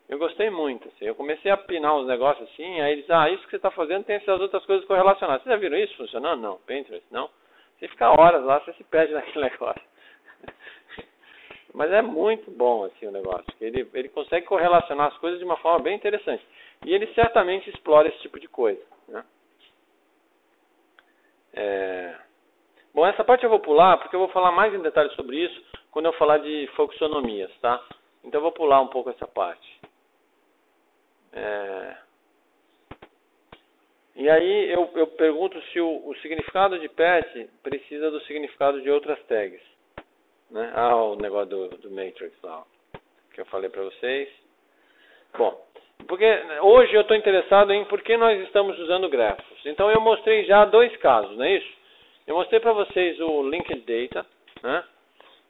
Eu gostei muito, assim. Eu comecei a pinar os negócios assim, aí eles, isso que você está fazendo tem essas outras coisas correlacionadas. Vocês já viram isso funcionando? Não, Pinterest, não. Você fica horas lá, você se perde naquele negócio. Mas é muito bom, assim, o negócio. Ele consegue correlacionar as coisas de uma forma bem interessante. E ele certamente explora esse tipo de coisa, né? Bom, essa parte eu vou pular porque eu vou falar mais em detalhes sobre isso quando eu falar de foxonomias, tá? Então eu vou pular um pouco essa parte. E aí eu pergunto se o significado de pet precisa do significado de outras tags, né? Ah, o negócio do Matrix lá que eu falei pra vocês. Bom, porque hoje eu estou interessado em por que nós estamos usando Grafos. Então eu mostrei já dois casos, não é isso? Eu mostrei para vocês o Linked Data, né?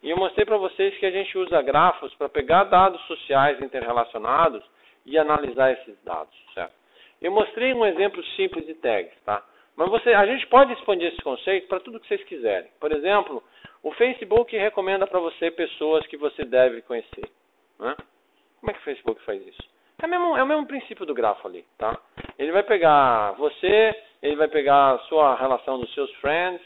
E eu mostrei para vocês que a gente usa Grafos para pegar dados sociais interrelacionados e analisar esses dados, certo? Eu mostrei um exemplo simples de tags, tá? Mas a gente pode expandir esse conceito para tudo que vocês quiserem. Por exemplo, o Facebook recomenda para você pessoas que você deve conhecer, né? Como é que o Facebook faz isso? É o mesmo princípio do grafo ali, tá? Ele vai pegar você, ele vai pegar a sua relação dos seus friends,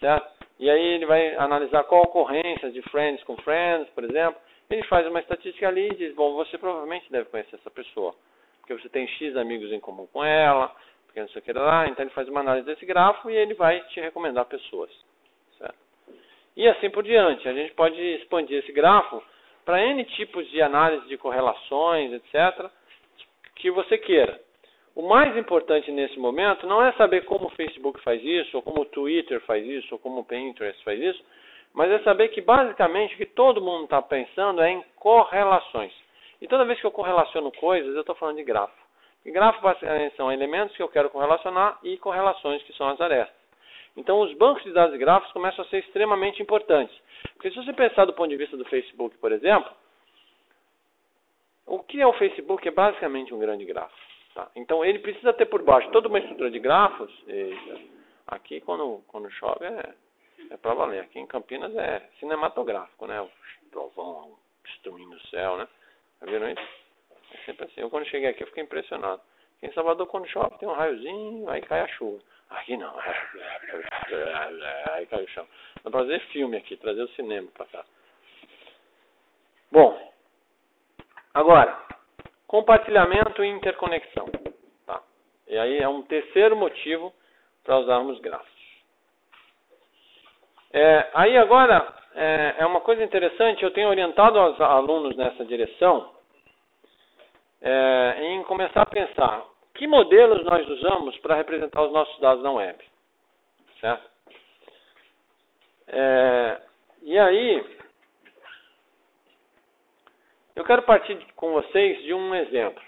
certo? E aí ele vai analisar qual a ocorrência de friends com friends, por exemplo. Ele faz uma estatística ali e diz, bom, você provavelmente deve conhecer essa pessoa, porque você tem X amigos em comum com ela, porque não sei o que lá. Então ele faz uma análise desse grafo e ele vai te recomendar pessoas, certo? E assim por diante. A gente pode expandir esse grafo para N tipos de análise de correlações, etc., que você queira. O mais importante nesse momento não é saber como o Facebook faz isso, ou como o Twitter faz isso, ou como o Pinterest faz isso, mas é saber que, basicamente, o que todo mundo está pensando é em correlações. E toda vez que eu correlaciono coisas, eu estou falando de grafo. E grafo, basicamente, são elementos que eu quero correlacionar e correlações que são as arestas. Então, os bancos de dados gráficos começam a ser extremamente importantes. Porque se você pensar do ponto de vista do Facebook, por exemplo, o que é o Facebook é basicamente um grande grafo, tá? Então, ele precisa ter por baixo toda uma estrutura de grafos. Aqui, quando chove, é pra valer. Aqui em Campinas é cinematográfico, né? O trovão destruindo o céu, né? Tá vendo isso? É sempre assim. Eu, quando cheguei aqui, eu fiquei impressionado. Em Salvador, quando chove, tem um raiozinho, aí cai a chuva. Aqui não. Aí cai o chão. Dá pra fazer filme aqui, trazer o cinema pra cá. Bom, agora, compartilhamento e interconexão, tá? E aí é um terceiro motivo para usarmos grafos. Aí agora, uma coisa interessante, eu tenho orientado os alunos nessa direção, em começar a pensar que modelos nós usamos para representar os nossos dados na web, certo? E aí, eu quero partir com vocês de um exemplo,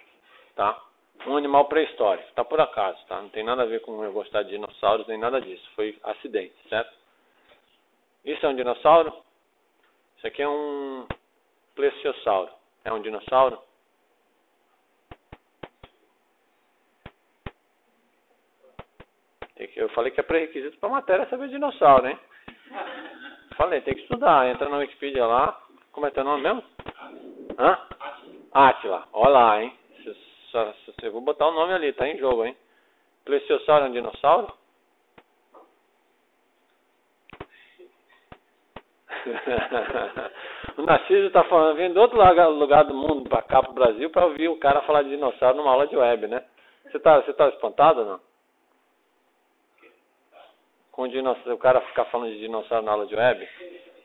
tá? Um animal pré-histórico, tá, por acaso, tá? Não tem nada a ver com eu gostar de dinossauros, nem nada disso, foi acidente, certo? Isso é um dinossauro? Isso aqui é um plesiosauro, é um dinossauro? Eu falei que é pré-requisito para a matéria é saber dinossauro, hein? Falei, tem que estudar. Entra na Wikipedia lá. Como é teu nome mesmo? Hã? Átila. Olha lá, hein? Eu vou botar o nome ali, tá em jogo, hein? Plesiossauro é um dinossauro? O Narciso tá falando, vem do outro lugar do mundo pra cá, pro Brasil, pra ouvir o cara falar de dinossauro numa aula de web, né? Você tá espantado ou não? Com o cara ficar falando de dinossauro na aula de web?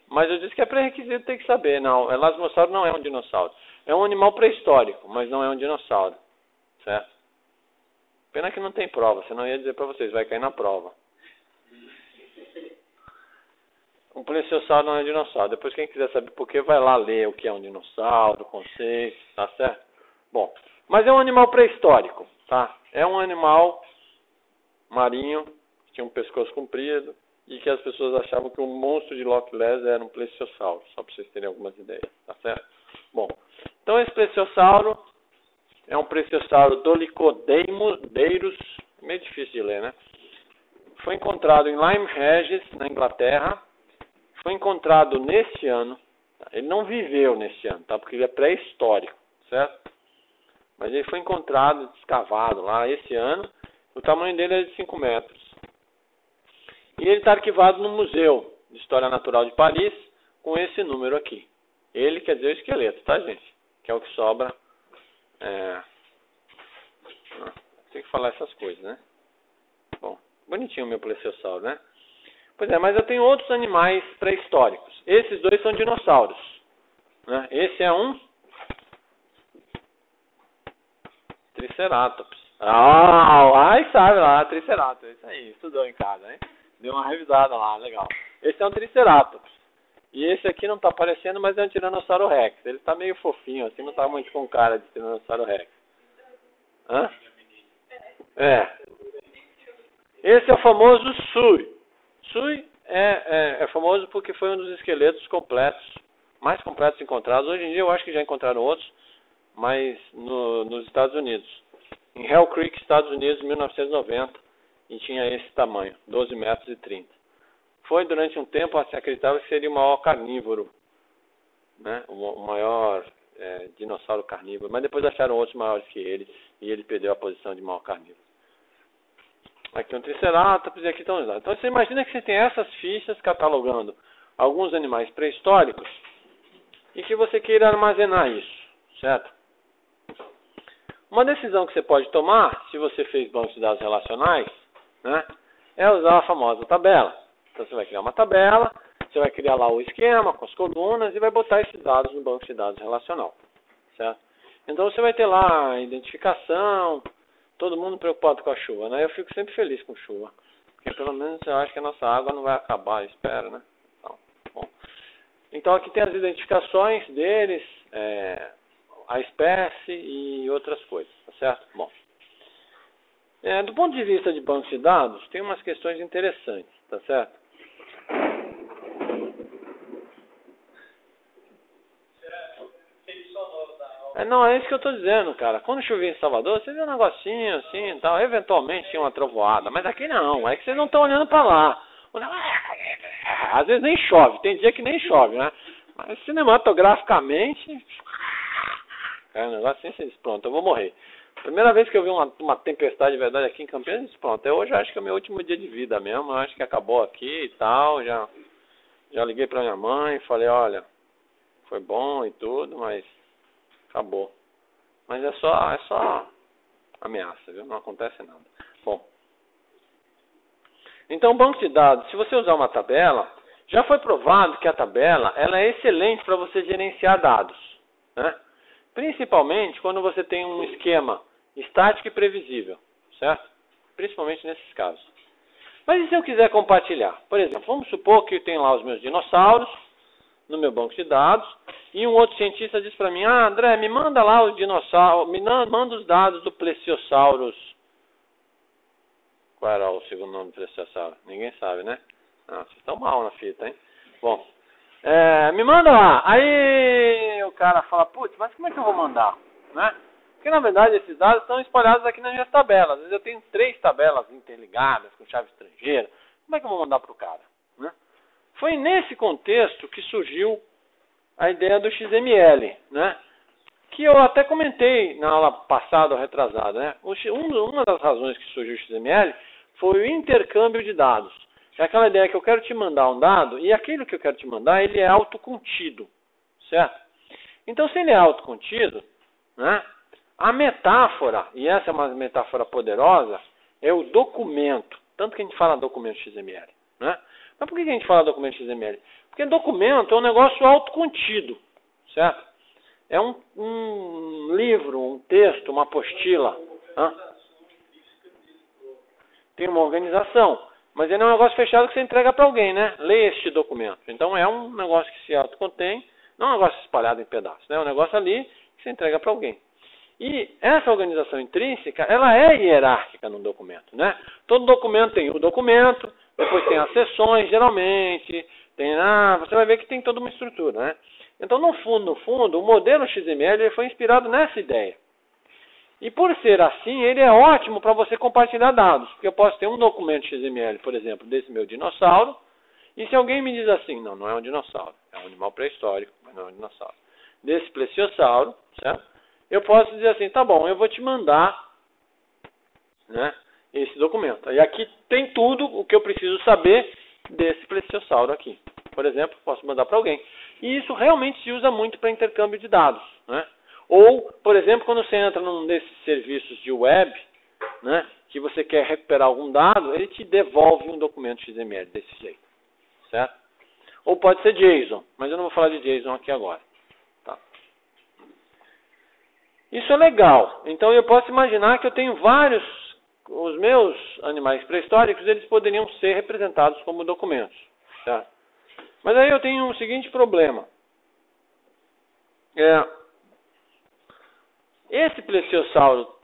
Mas eu disse que é pré-requisito, tem que saber. Não, elasmossauro não é um dinossauro. É um animal pré-histórico, mas não é um dinossauro. Certo? Pena que não tem prova, senão eu ia dizer pra vocês, vai cair na prova. Um plesiossauro não é um dinossauro. Depois quem quiser saber por que, vai lá ler o que é um dinossauro, o conceito, tá certo? Bom, mas é um animal pré-histórico, tá? É um animal marinho, que tinha um pescoço comprido, e que as pessoas achavam que o monstro de Loch Ness era um plesiossauro, só para vocês terem algumas ideias, tá certo? Bom, então esse plesiossauro é um plesiossauro dolichodeirus, meio difícil de ler, né? Foi encontrado em Lyme Regis, na Inglaterra. Foi encontrado neste ano. Ele não viveu neste ano, tá? Porque ele é pré-histórico, certo? Mas ele foi encontrado, descavado lá esse ano. O tamanho dele é de 5 metros. E ele está arquivado no Museu de História Natural de Paris com esse número aqui. Ele quer dizer o esqueleto, tá, gente? Que é o que sobra. Tem que falar essas coisas, né? Bom, bonitinho o meu plesiossauro, né? Pois é, mas eu tenho outros animais pré-históricos. Esses dois são dinossauros, né? Esse é um triceratops. Ai, sabe lá, triceratops. Isso aí, estudou em casa, hein? Deu uma revisada lá, legal. Esse é um triceratops. E esse aqui não tá aparecendo, mas é um tiranossauro rex. Ele tá meio fofinho, assim, não tá muito com cara de tiranossauro rex. Hã? É. Esse é o famoso Sui. Sui é famoso porque foi um dos esqueletos completos, mais completos encontrados. Hoje em dia eu acho que já encontraram outros, mas nos Estados Unidos. Em Hell Creek, Estados Unidos, 1990, e tinha esse tamanho, 12 metros e 30. Foi durante um tempo, assim, acreditava que seria o maior carnívoro, né? O maior dinossauro carnívoro, mas depois acharam outros maiores que ele, e ele perdeu a posição de maior carnívoro. Aqui um triceratops e aqui estão os dados. Então você imagina que você tem essas fichas catalogando alguns animais pré-históricos e que você queira armazenar isso, certo? Uma decisão que você pode tomar, se você fez bancos de dados relacionais, né, é usar a famosa tabela. Então você vai criar uma tabela, você vai criar lá o esquema com as colunas e vai botar esses dados no banco de dados relacional, certo? Então você vai ter lá a identificação. Todo mundo preocupado com a chuva, né? Eu fico sempre feliz com chuva. Porque pelo menos eu acho que a nossa água não vai acabar, eu espero, né? Então, bom. Então aqui tem as identificações deles, a espécie e outras coisas, tá certo? Bom. Do ponto de vista de banco de dados, tem umas questões interessantes, tá certo? Não, é isso que eu tô dizendo, cara. Quando chovia em Salvador, você vê um negocinho assim e tal. Eventualmente tinha uma trovoada, mas aqui não. É que vocês não estão olhando pra lá. Às vezes nem chove. Tem dia que nem chove, né? Mas cinematograficamente... É um negócio assim, você diz, pronto, eu vou morrer. Primeira vez que eu vi uma tempestade de verdade aqui em Campinas, eu disse, pronto, hoje eu acho que é o meu último dia de vida mesmo. Eu acho que acabou aqui e tal. Já liguei pra minha mãe e falei, olha, foi bom e tudo, mas... acabou. Mas é só ameaça, viu? Não acontece nada. Bom. Então, banco de dados, se você usar uma tabela, já foi provado que a tabela, ela é excelente para você gerenciar dados, né? Principalmente quando você tem um esquema estático e previsível, certo? Principalmente nesses casos. Mas e se eu quiser compartilhar? Por exemplo, vamos supor que eu tenho lá os meus dinossauros no meu banco de dados, e um outro cientista diz para mim, André, me manda lá os dinossauros, me manda os dados do plesiossauros. Qual era o segundo nome do plesiossauros? Ninguém sabe, né? Ah, vocês estão mal na fita, hein? Bom, me manda lá. Aí o cara fala, putz, mas como é que eu vou mandar? Né? Porque, na verdade, esses dados estão espalhados aqui nas minhas tabelas. Às vezes eu tenho 3 tabelas interligadas com chave estrangeira. Como é que eu vou mandar para o cara? Né? Foi nesse contexto que surgiu a ideia do XML, né? Que eu até comentei na aula passada ou retrasada. Né? Uma das razões que surgiu o XML foi o intercâmbio de dados. É aquela ideia que eu quero te mandar um dado e aquilo que eu quero te mandar, ele é autocontido, certo? Então, se ele é autocontido, né? A metáfora, e essa é uma metáfora poderosa, é o documento. Tanto que a gente fala documento XML. Né? Mas por que a gente fala documento XML? Porque documento é um negócio autocontido, certo? É um livro, um texto, uma apostila. Né? Tem uma organização, mas ele é um negócio fechado que você entrega para alguém, né? Lê este documento. Então é um negócio que se autocontém, não é um negócio espalhado em pedaços, né? É um negócio ali que você entrega para alguém. E essa organização intrínseca, ela é hierárquica no documento, né? Todo documento tem o documento, depois tem as seções, geralmente, tem... você vai ver que tem toda uma estrutura, né? Então, no fundo, o modelo XML ele foi inspirado nessa ideia. E por ser assim, ele é ótimo para você compartilhar dados, porque eu posso ter um documento XML, por exemplo, desse meu dinossauro, e se alguém me diz assim, não é um dinossauro, é um animal pré-histórico, mas não é um dinossauro, desse plesiossauro, certo? Eu posso dizer assim, tá bom, eu vou te mandar, né, esse documento. E aqui tem tudo o que eu preciso saber desse plesiossauro aqui. Por exemplo, posso mandar para alguém. E isso realmente se usa muito para intercâmbio de dados, né? Ou, por exemplo, quando você entra num desses serviços de web, né, que você quer recuperar algum dado, ele te devolve um documento XML desse jeito, certo? Ou pode ser JSON, mas eu não vou falar de JSON aqui agora. Isso é legal. Então eu posso imaginar que eu tenho vários... Os meus animais pré-históricos, eles poderiam ser representados como documentos. Tá? Mas aí eu tenho um seguinte problema. Esse plesiossauro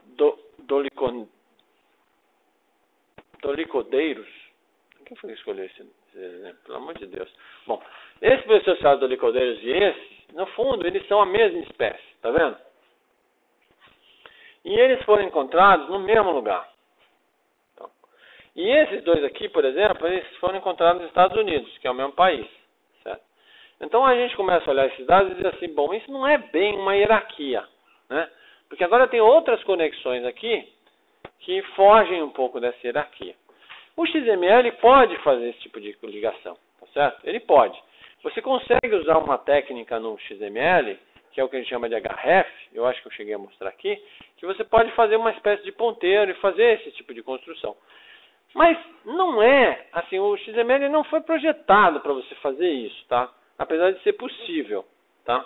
dolicodeiros... Quem foi que escolheu esse exemplo? Pelo amor de Deus. Bom, esse plesiossauro dolicodeiros e esse, no fundo, eles são a mesma espécie. Tá vendo? E eles foram encontrados no mesmo lugar. Então, e esses dois aqui, por exemplo, eles foram encontrados nos Estados Unidos, que é o mesmo país. Certo? Então a gente começa a olhar esses dados e dizer assim, bom, isso não é bem uma hierarquia. Né? Porque agora tem outras conexões aqui que fogem um pouco dessa hierarquia. O XML pode fazer esse tipo de ligação, tá certo? Ele pode. Você consegue usar uma técnica no XML... que é o que a gente chama de href, eu acho que eu cheguei a mostrar aqui, que você pode fazer uma espécie de ponteiro e fazer esse tipo de construção. Mas não é, assim, o XML não foi projetado para você fazer isso, tá? Apesar de ser possível, tá?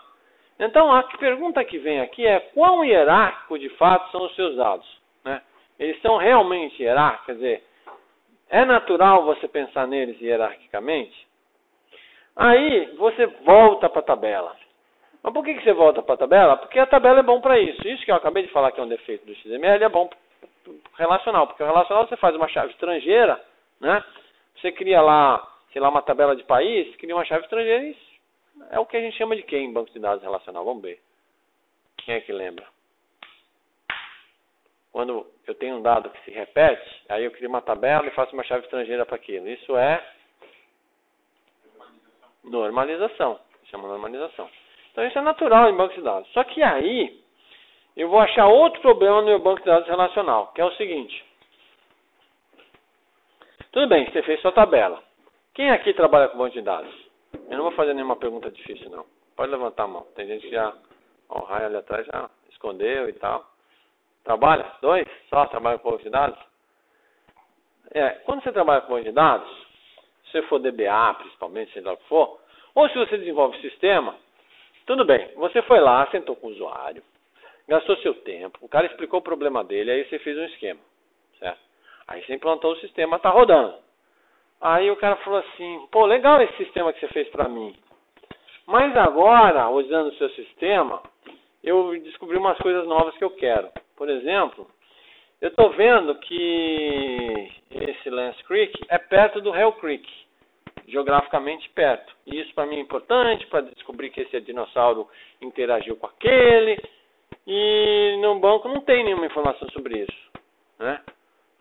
Então, a pergunta que vem aqui é quão hierárquico, de fato, são os seus dados, né? Eles são realmente hierárquicos? Quer dizer, é natural você pensar neles hierarquicamente? Aí, você volta para a tabela. Mas por que você volta para a tabela? Porque a tabela é bom para isso. Isso que eu acabei de falar que é um defeito do XML é bom para o relacional. Porque o relacional você faz uma chave estrangeira, né? Você cria lá, sei lá, uma tabela de país, cria uma chave estrangeira e isso é o que a gente chama de quem em banco de dados relacional? Vamos ver. Quem é que lembra? Quando eu tenho um dado que se repete, aí eu crio uma tabela e faço uma chave estrangeira para aquilo. Isso é normalização. Se chama normalização. Então isso é natural em banco de dados. Só que aí, eu vou achar outro problema no meu banco de dados relacional, que é o seguinte. Tudo bem, você fez sua tabela. Quem aqui trabalha com banco de dados? Eu não vou fazer nenhuma pergunta difícil, não. Pode levantar a mão. Tem gente que já, ó, o raio ali atrás já escondeu e tal. Trabalha? 2? Só trabalha com banco de dados? Quando você trabalha com banco de dados, se você for DBA, principalmente, sei lá o que for, ou se você desenvolve sistema... Tudo bem, você foi lá, sentou com o usuário, gastou seu tempo, o cara explicou o problema dele, aí você fez um esquema, certo? Aí você implantou o sistema, tá rodando. Aí o cara falou assim, pô, legal esse sistema que você fez pra mim, mas agora, usando o seu sistema, eu descobri umas coisas novas que eu quero. Por exemplo, eu tô vendo que esse Lance Creek é perto do Hell Creek. Geograficamente perto. E isso para mim é importante, para descobrir que esse dinossauro interagiu com aquele. E no banco não tem nenhuma informação sobre isso, né?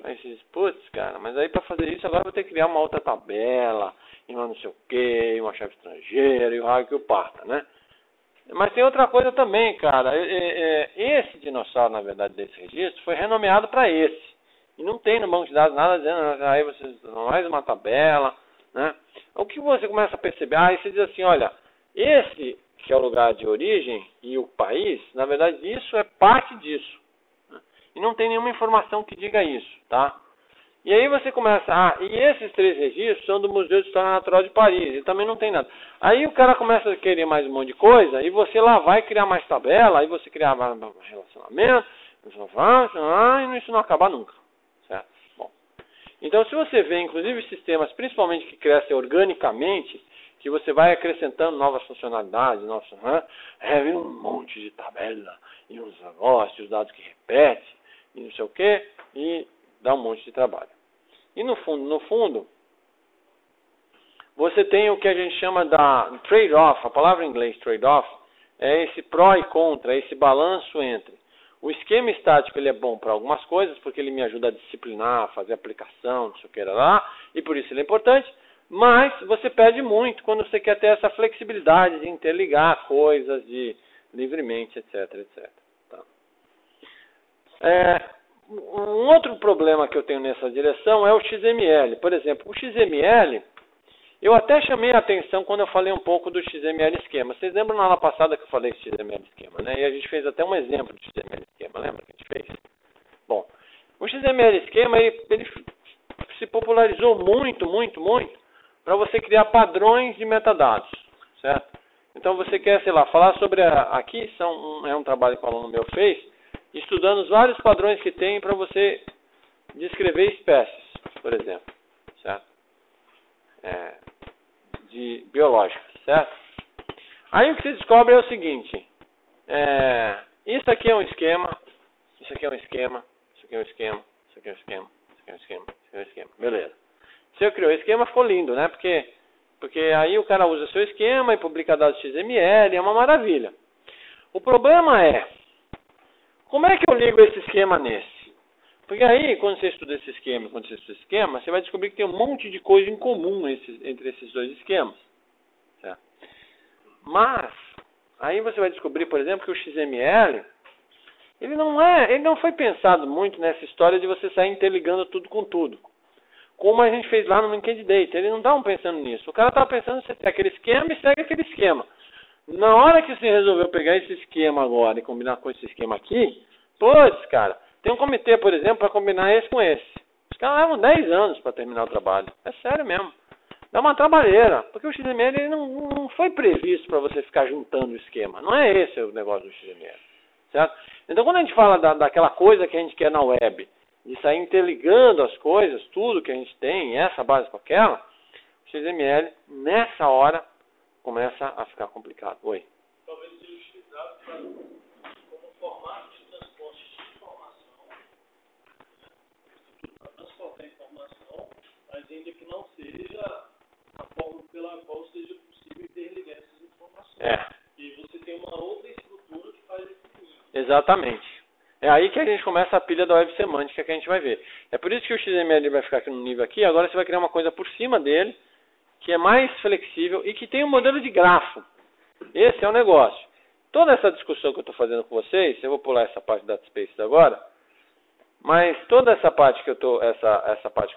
Aí você diz, putz, cara, mas aí para fazer isso agora eu vou ter que criar uma outra tabela, e uma não sei o que, uma chave estrangeira, e o raio que o parta, né? Mas tem outra coisa também, cara. Esse dinossauro, na verdade, desse registro, foi renomeado para esse. E não tem no banco de dados nada dizendo, aí vocês mais uma tabela, né? O que você começa a perceber? Aí você diz assim, olha, esse que é o lugar de origem e o país, na verdade, isso é parte disso. E não tem nenhuma informação que diga isso, tá? E aí você começa, e esses 3 registros são do Museu de História Natural de Paris, e também não tem nada. Aí o cara começa a querer mais um monte de coisa, e você lá vai criar mais tabela, aí você criar mais relacionamento, e isso não acaba nunca, certo? Bom, então se você vê, inclusive, sistemas, principalmente que crescem organicamente, que você vai acrescentando novas funcionalidades, vem um monte de tabela, e uns negócios, os dados que repete, e não sei o que, e dá um monte de trabalho. E no fundo, você tem o que a gente chama da trade-off, a palavra em inglês trade-off, é esse pró e contra, esse balanço entre. O esquema estático ele é bom para algumas coisas, porque ele me ajuda a disciplinar, a fazer aplicação, não sei o que lá, e por isso ele é importante. Mas você perde muito quando você quer ter essa flexibilidade de interligar coisas de livremente, etc, etc. Tá. Um outro problema que eu tenho nessa direção é o XML. Por exemplo, o XML, eu até chamei a atenção quando eu falei um pouco do XML esquema. Vocês lembram na aula passada que eu falei XML esquema, né? E a gente fez até um exemplo de XML esquema, lembra que a gente fez? Bom, o XML esquema, ele se popularizou muito, muito, muito, para você criar padrões de metadados, certo? Então você quer, sei lá, falar sobre, é um trabalho que o aluno meu fez, estudando os vários padrões que tem para você descrever espécies, por exemplo, certo? De biológicas, certo? Aí o que você descobre é o seguinte, isso aqui é um esquema, isso aqui é um esquema, isso aqui é um esquema, isso aqui é um esquema, isso aqui é um esquema, isso aqui é um esquema, beleza. Se eu criou o esquema, ficou lindo, né? Porque aí o cara usa seu esquema e publica dados XML, é uma maravilha. O problema é, como é que eu ligo esse esquema nesse? Porque aí, quando você estuda esse esquema, você vai descobrir que tem um monte de coisa em comum entre esses 2 esquemas. Certo? Mas, aí você vai descobrir, por exemplo, que o XML, ele não foi pensado muito nessa história de você sair interligando tudo com tudo. Como a gente fez lá no Linked Data, eles não estavam pensando nisso. O cara estava pensando em você ter aquele esquema e segue aquele esquema. Na hora que você resolveu pegar esse esquema agora e combinar com esse esquema aqui, putz, cara, tem um comitê, por exemplo, para combinar esse com esse. Os caras levam 10 anos para terminar o trabalho. É sério mesmo. Dá uma trabalheira, porque o XML ele não foi previsto para você ficar juntando o esquema. Não é esse o negócio do XML, certo? Então, quando a gente fala daquela coisa que a gente quer na web, de sair interligando as coisas, tudo que a gente tem, essa base com aquela, o XML, nessa hora, começa a ficar complicado. Oi? Talvez seja utilizado como formato de transporte de informação, né? Transportar informação, mas ainda que não seja a forma pela qual seja possível interligar essas informações. E você tem uma outra estrutura que faz isso. Exatamente. É aí que a gente começa a pilha da web semântica que a gente vai ver. É por isso que o XML vai ficar aqui no nível aqui. Agora você vai criar uma coisa por cima dele, que é mais flexível e que tem um modelo de grafo. Esse é o negócio. Toda essa discussão que eu estou fazendo com vocês, eu vou pular essa parte da Spaces agora, mas toda essa parte que eu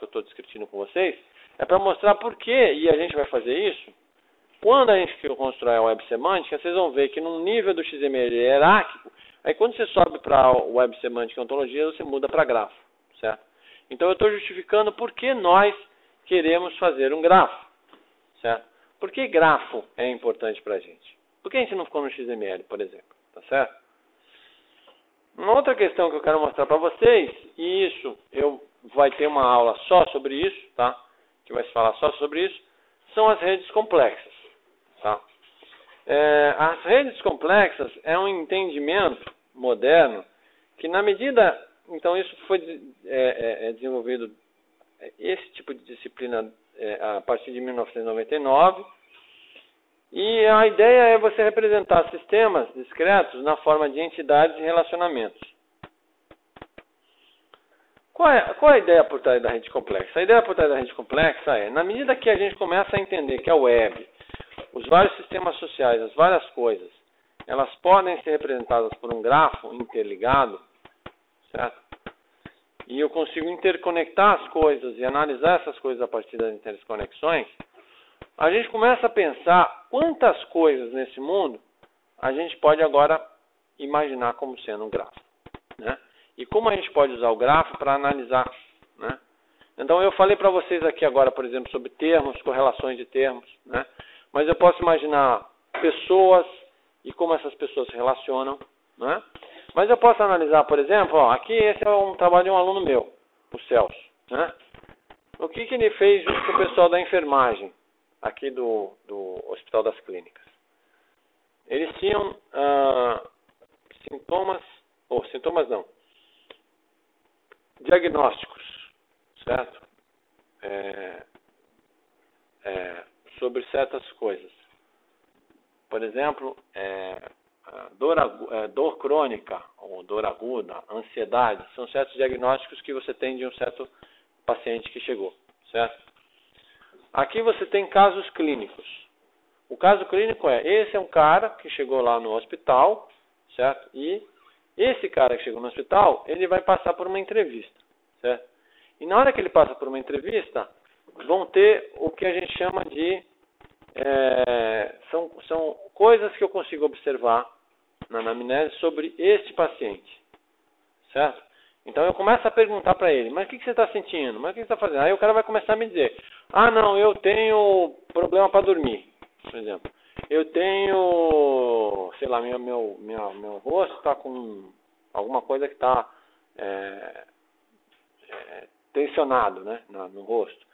estou discutindo com vocês é para mostrar por quê, e a gente vai fazer isso. Quando a gente constrói a web semântica, vocês vão ver que num nível do XML hierárquico, aí quando você sobe para web semântica e ontologia, você muda para grafo, certo? Então eu estou justificando por que nós queremos fazer um grafo, certo? Por que grafo é importante para a gente? Por que a gente não ficou no XML, por exemplo, tá certo? Uma outra questão que eu quero mostrar para vocês, e isso, vai ter uma aula só sobre isso, tá? Que vai se falar só sobre isso, são as redes complexas, tá? As redes complexas é um entendimento moderno que na medida, então isso foi desenvolvido, esse tipo de disciplina a partir de 1999 E a ideia é você representar sistemas discretos na forma de entidades e relacionamentos. Qual é a ideia por trás da rede complexa? A ideia por trás da rede complexa é, na medida que a gente começa a entender que a web, os vários sistemas sociais, as várias coisas, elas podem ser representadas por um grafo interligado, certo? E eu consigo interconectar as coisas e analisar essas coisas a partir das interconexões, a gente começa a pensar quantas coisas nesse mundo a gente pode agora imaginar como sendo um grafo, né? E como a gente pode usar o grafo para analisar, né? Então eu falei para vocês aqui agora, por exemplo, sobre termos, correlações de termos, né? Mas eu posso imaginar pessoas e como essas pessoas se relacionam, né? Mas eu posso analisar, por exemplo, ó, aqui esse é um trabalho de um aluno meu, o Celso, né? O que que ele fez junto com o pessoal da enfermagem aqui do Hospital das Clínicas? Eles tinham diagnósticos, certo? Sobre certas coisas. Por exemplo, dor crônica ou dor aguda, ansiedade, são certos diagnósticos que você tem de um certo paciente que chegou, certo? Aqui você tem casos clínicos. O caso clínico é, esse é um cara que chegou lá no hospital, certo? E esse cara que chegou no hospital, ele vai passar por uma entrevista, certo? E na hora que ele passa por uma entrevista, vão ter o que a gente chama de... são coisas que eu consigo observar na anamnese sobre este paciente, certo? Então eu começo a perguntar para ele, mas o que que você está sentindo? Mas o que você está fazendo? Aí o cara vai começar a me dizer, ah não, eu tenho problema para dormir, por exemplo. Eu tenho, sei lá, meu rosto está com alguma coisa que está tensionado, né, no rosto.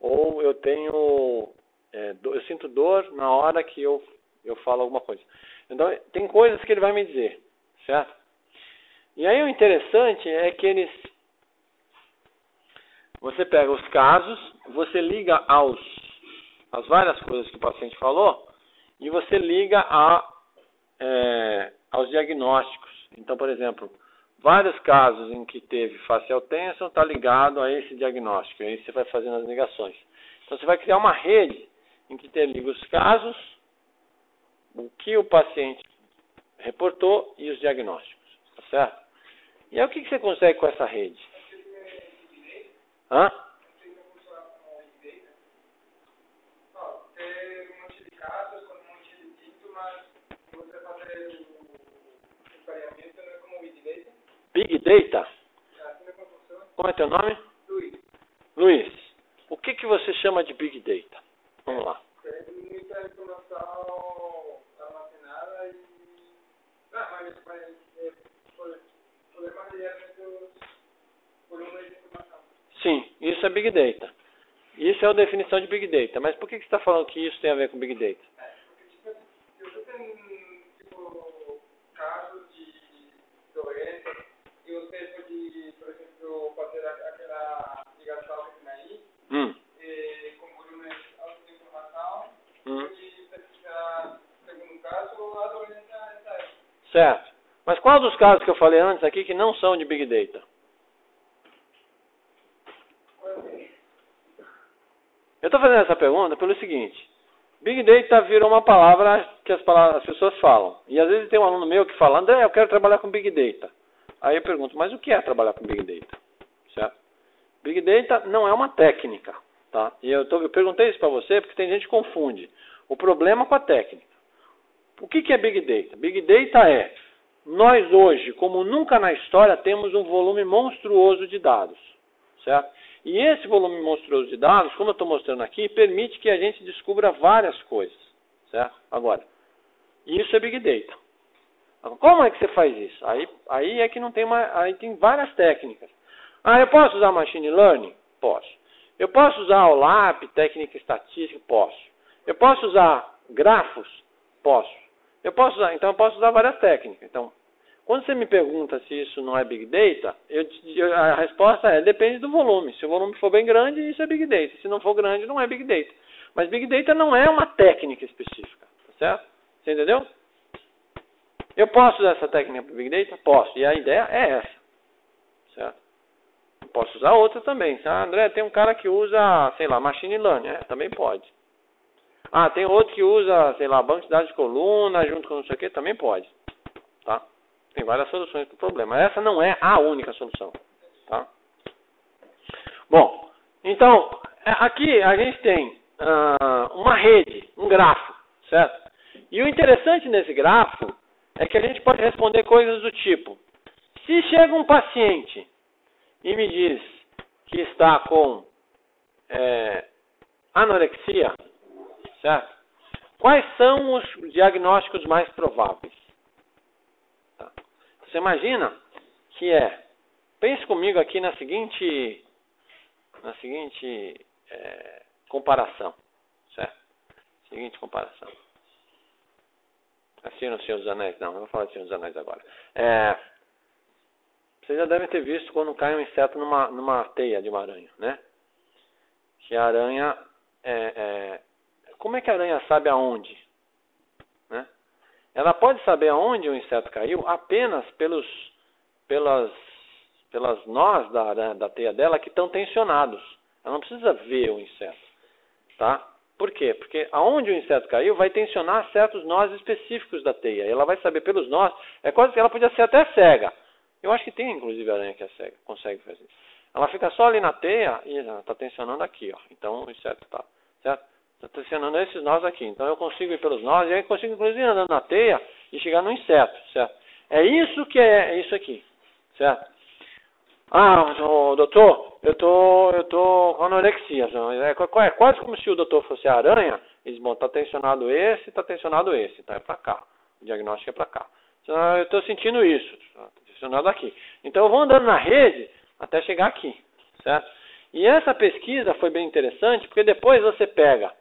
Ou eu tenho, eu sinto dor na hora que eu falo alguma coisa. Então tem coisas que ele vai me dizer, certo? E aí o interessante é que você pega os casos, você liga às várias coisas que o paciente falou e você liga aos diagnósticos. Então, por exemplo, vários casos em que teve facial tension está ligado a esse diagnóstico. Aí você vai fazendo as ligações. Então você vai criar uma rede em que você liga os casos, o que o paciente reportou e os diagnósticos, tá certo? E aí o que você consegue com essa rede? Hã? Ter um monte de casos, com um monte de síntomas, você fazer o pareamento como Big Data. Big Data? Como é teu nome? Luiz. Luiz, o que que você chama de Big Data? Vamos lá. Tem muita informação armazenada e... Sim, isso é Big Data. Isso é a definição de Big Data. Mas por que você está falando que isso tem a ver com Big Data? Porque eu tenho casos de doença e você pode, por exemplo, fazer aquela ligação que tem aí, com volumes altos de informação, e pesquisar, segundo o caso, a doença está aí. Certo. Mas qual dos casos que eu falei antes aqui que não são de Big Data? Eu estou fazendo essa pergunta pelo seguinte. Big Data virou uma palavra que as pessoas falam. E às vezes tem um aluno meu que fala, André, eu quero trabalhar com Big Data. Aí eu pergunto, mas o que é trabalhar com Big Data? Certo? Big Data não é uma técnica, tá? E eu perguntei isso para você porque tem gente que confunde o problema com a técnica. O que é Big Data? Big Data é... Nós hoje, como nunca na história, temos um volume monstruoso de dados, certo? E esse volume monstruoso de dados, como eu estou mostrando aqui, permite que a gente descubra várias coisas, certo? Agora, isso é Big Data. Como é que você faz isso? Aí é que não tem mais, aí tem várias técnicas. Ah, eu posso usar Machine Learning? Posso. Eu posso usar o OLAP, técnica estatística? Posso. Eu posso usar grafos? Posso. Então eu posso usar várias técnicas. Então, quando você me pergunta se isso não é Big Data, a resposta é, depende do volume. Se o volume for bem grande, isso é Big Data. Se não for grande, não é Big Data. Mas Big Data não é uma técnica específica, tá certo? Você entendeu? Eu posso usar essa técnica para Big Data? Posso. E a ideia é essa, certo? Eu posso usar outra também. Ah, André, tem um cara que usa, sei lá, Machine Learning. É, também pode. Ah, tem outro que usa, sei lá, banco de dados de coluna, junto com não sei o que, também pode. Tá? Tem várias soluções para o problema. Essa não é a única solução. Tá? Bom, então, aqui a gente tem uma rede, um grafo, certo? E o interessante nesse grafo é que a gente pode responder coisas do tipo: se chega um paciente e me diz que está com anorexia, certo? Quais são os diagnósticos mais prováveis? Tá. Você imagina que pense comigo aqui na seguinte, comparação, certo? Seguinte comparação. Assim no Senhor dos Anéis, não, eu vou falar de Senhor dos Anéis agora. Vocês já devem ter visto quando cai um inseto numa teia de uma aranha, né? Que a aranha como é que a aranha sabe aonde? Né? Ela pode saber aonde o inseto caiu apenas pelas nós da teia dela que estão tensionados. Ela não precisa ver o inseto. Tá? Por quê? Porque aonde o inseto caiu vai tensionar certos nós específicos da teia. Ela vai saber pelos nós. É quase que ela podia ser até cega. Eu acho que tem, inclusive, aranha que é cega. Consegue fazer isso. Ela fica só ali na teia e está tensionando aqui. Ó. Então o inseto está, certo? Estou tensionando esses nós aqui. Então eu consigo ir pelos nós e aí consigo, inclusive, andando na teia e chegar no inseto, certo? É isso que é isso aqui, certo? Ah, doutor, eu tô com anorexia. É quase como se o doutor fosse a aranha. Diz, bom, está tensionado esse, está tensionado esse. Então é para cá. O diagnóstico é para cá. Eu estou sentindo isso. Está tensionado aqui. Então eu vou andando na rede até chegar aqui, certo? E essa pesquisa foi bem interessante porque depois você pega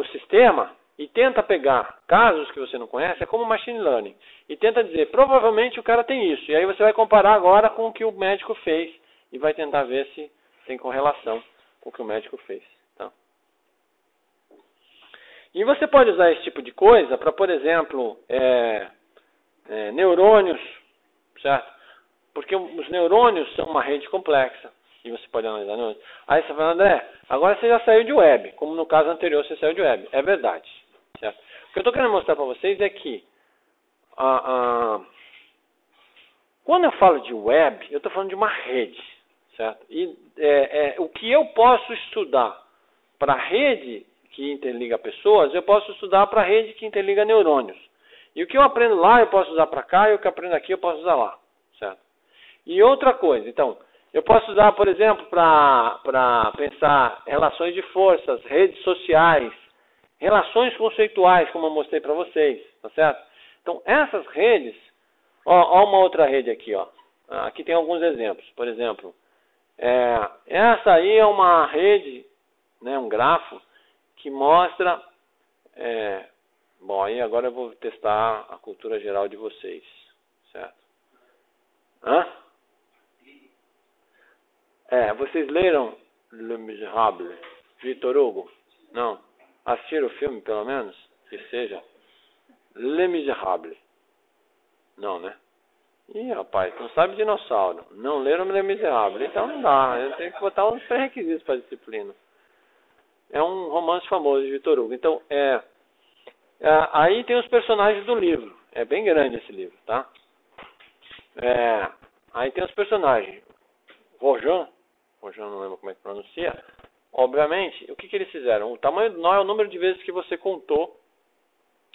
o sistema e tenta pegar casos que você não conhece, é como machine learning, e tenta dizer, provavelmente o cara tem isso, e aí você vai comparar agora com o que o médico fez, e vai tentar ver se tem correlação com o que o médico fez. Então. E você pode usar esse tipo de coisa para, por exemplo, neurônios, certo? Porque os neurônios são uma rede complexa, e você pode analisar neurônios. Aí você fala, André, agora você já saiu de web, como no caso anterior você saiu de web. É verdade. Certo? O que eu estou querendo mostrar para vocês é que quando eu falo de web, eu estou falando de uma rede, certo? E o que eu posso estudar para a rede que interliga pessoas, eu posso estudar para a rede que interliga neurônios. E o que eu aprendo lá, eu posso usar para cá, e o que eu aprendo aqui, eu posso usar lá, certo? E outra coisa, então, eu posso usar, por exemplo, para pensar relações de forças, redes sociais, relações conceituais, como eu mostrei para vocês, tá certo? Então, essas redes, ó uma outra rede aqui, ó. Aqui tem alguns exemplos. Por exemplo, essa aí é uma rede, né, um grafo, que mostra... bom, aí agora eu vou testar a cultura geral de vocês, certo? Vocês leram Le Miserable, Victor Hugo? Não. Assistiram o filme, pelo menos? Que seja. Le Miserable. Não, né? Ih, rapaz, não sabe dinossauro. Não leram Le Miserable. Então não dá. Eu tenho que botar uns pré-requisitos para a disciplina. É um romance famoso de Victor Hugo. Então, aí tem os personagens do livro. É bem grande esse livro, tá? Aí tem os personagens. Rojan, não lembro como é que pronuncia. Obviamente, o que eles fizeram? O tamanho do nó é o número de vezes que você contou,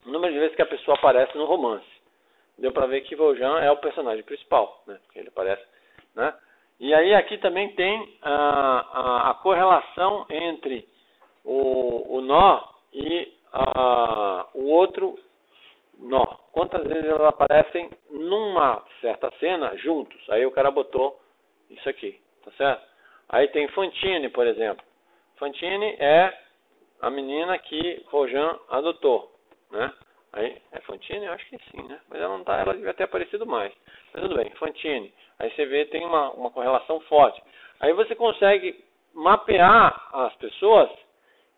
o número de vezes que a pessoa aparece no romance. Deu pra ver que Rojan é o personagem principal, né? Porque ele aparece, né? E aí aqui também tem a correlação entre o nó e o outro nó. Quantas vezes elas aparecem numa certa cena juntos? Aí o cara botou isso aqui, tá certo? Aí tem Fantine, por exemplo. Fantine é a menina que Rojan adotou, né? Aí, é Fantine? Eu acho que sim, né? Mas ela não tá, ela devia ter aparecido mais. Mas tudo bem, Fantine. Aí você vê, tem uma correlação forte. Aí você consegue mapear as pessoas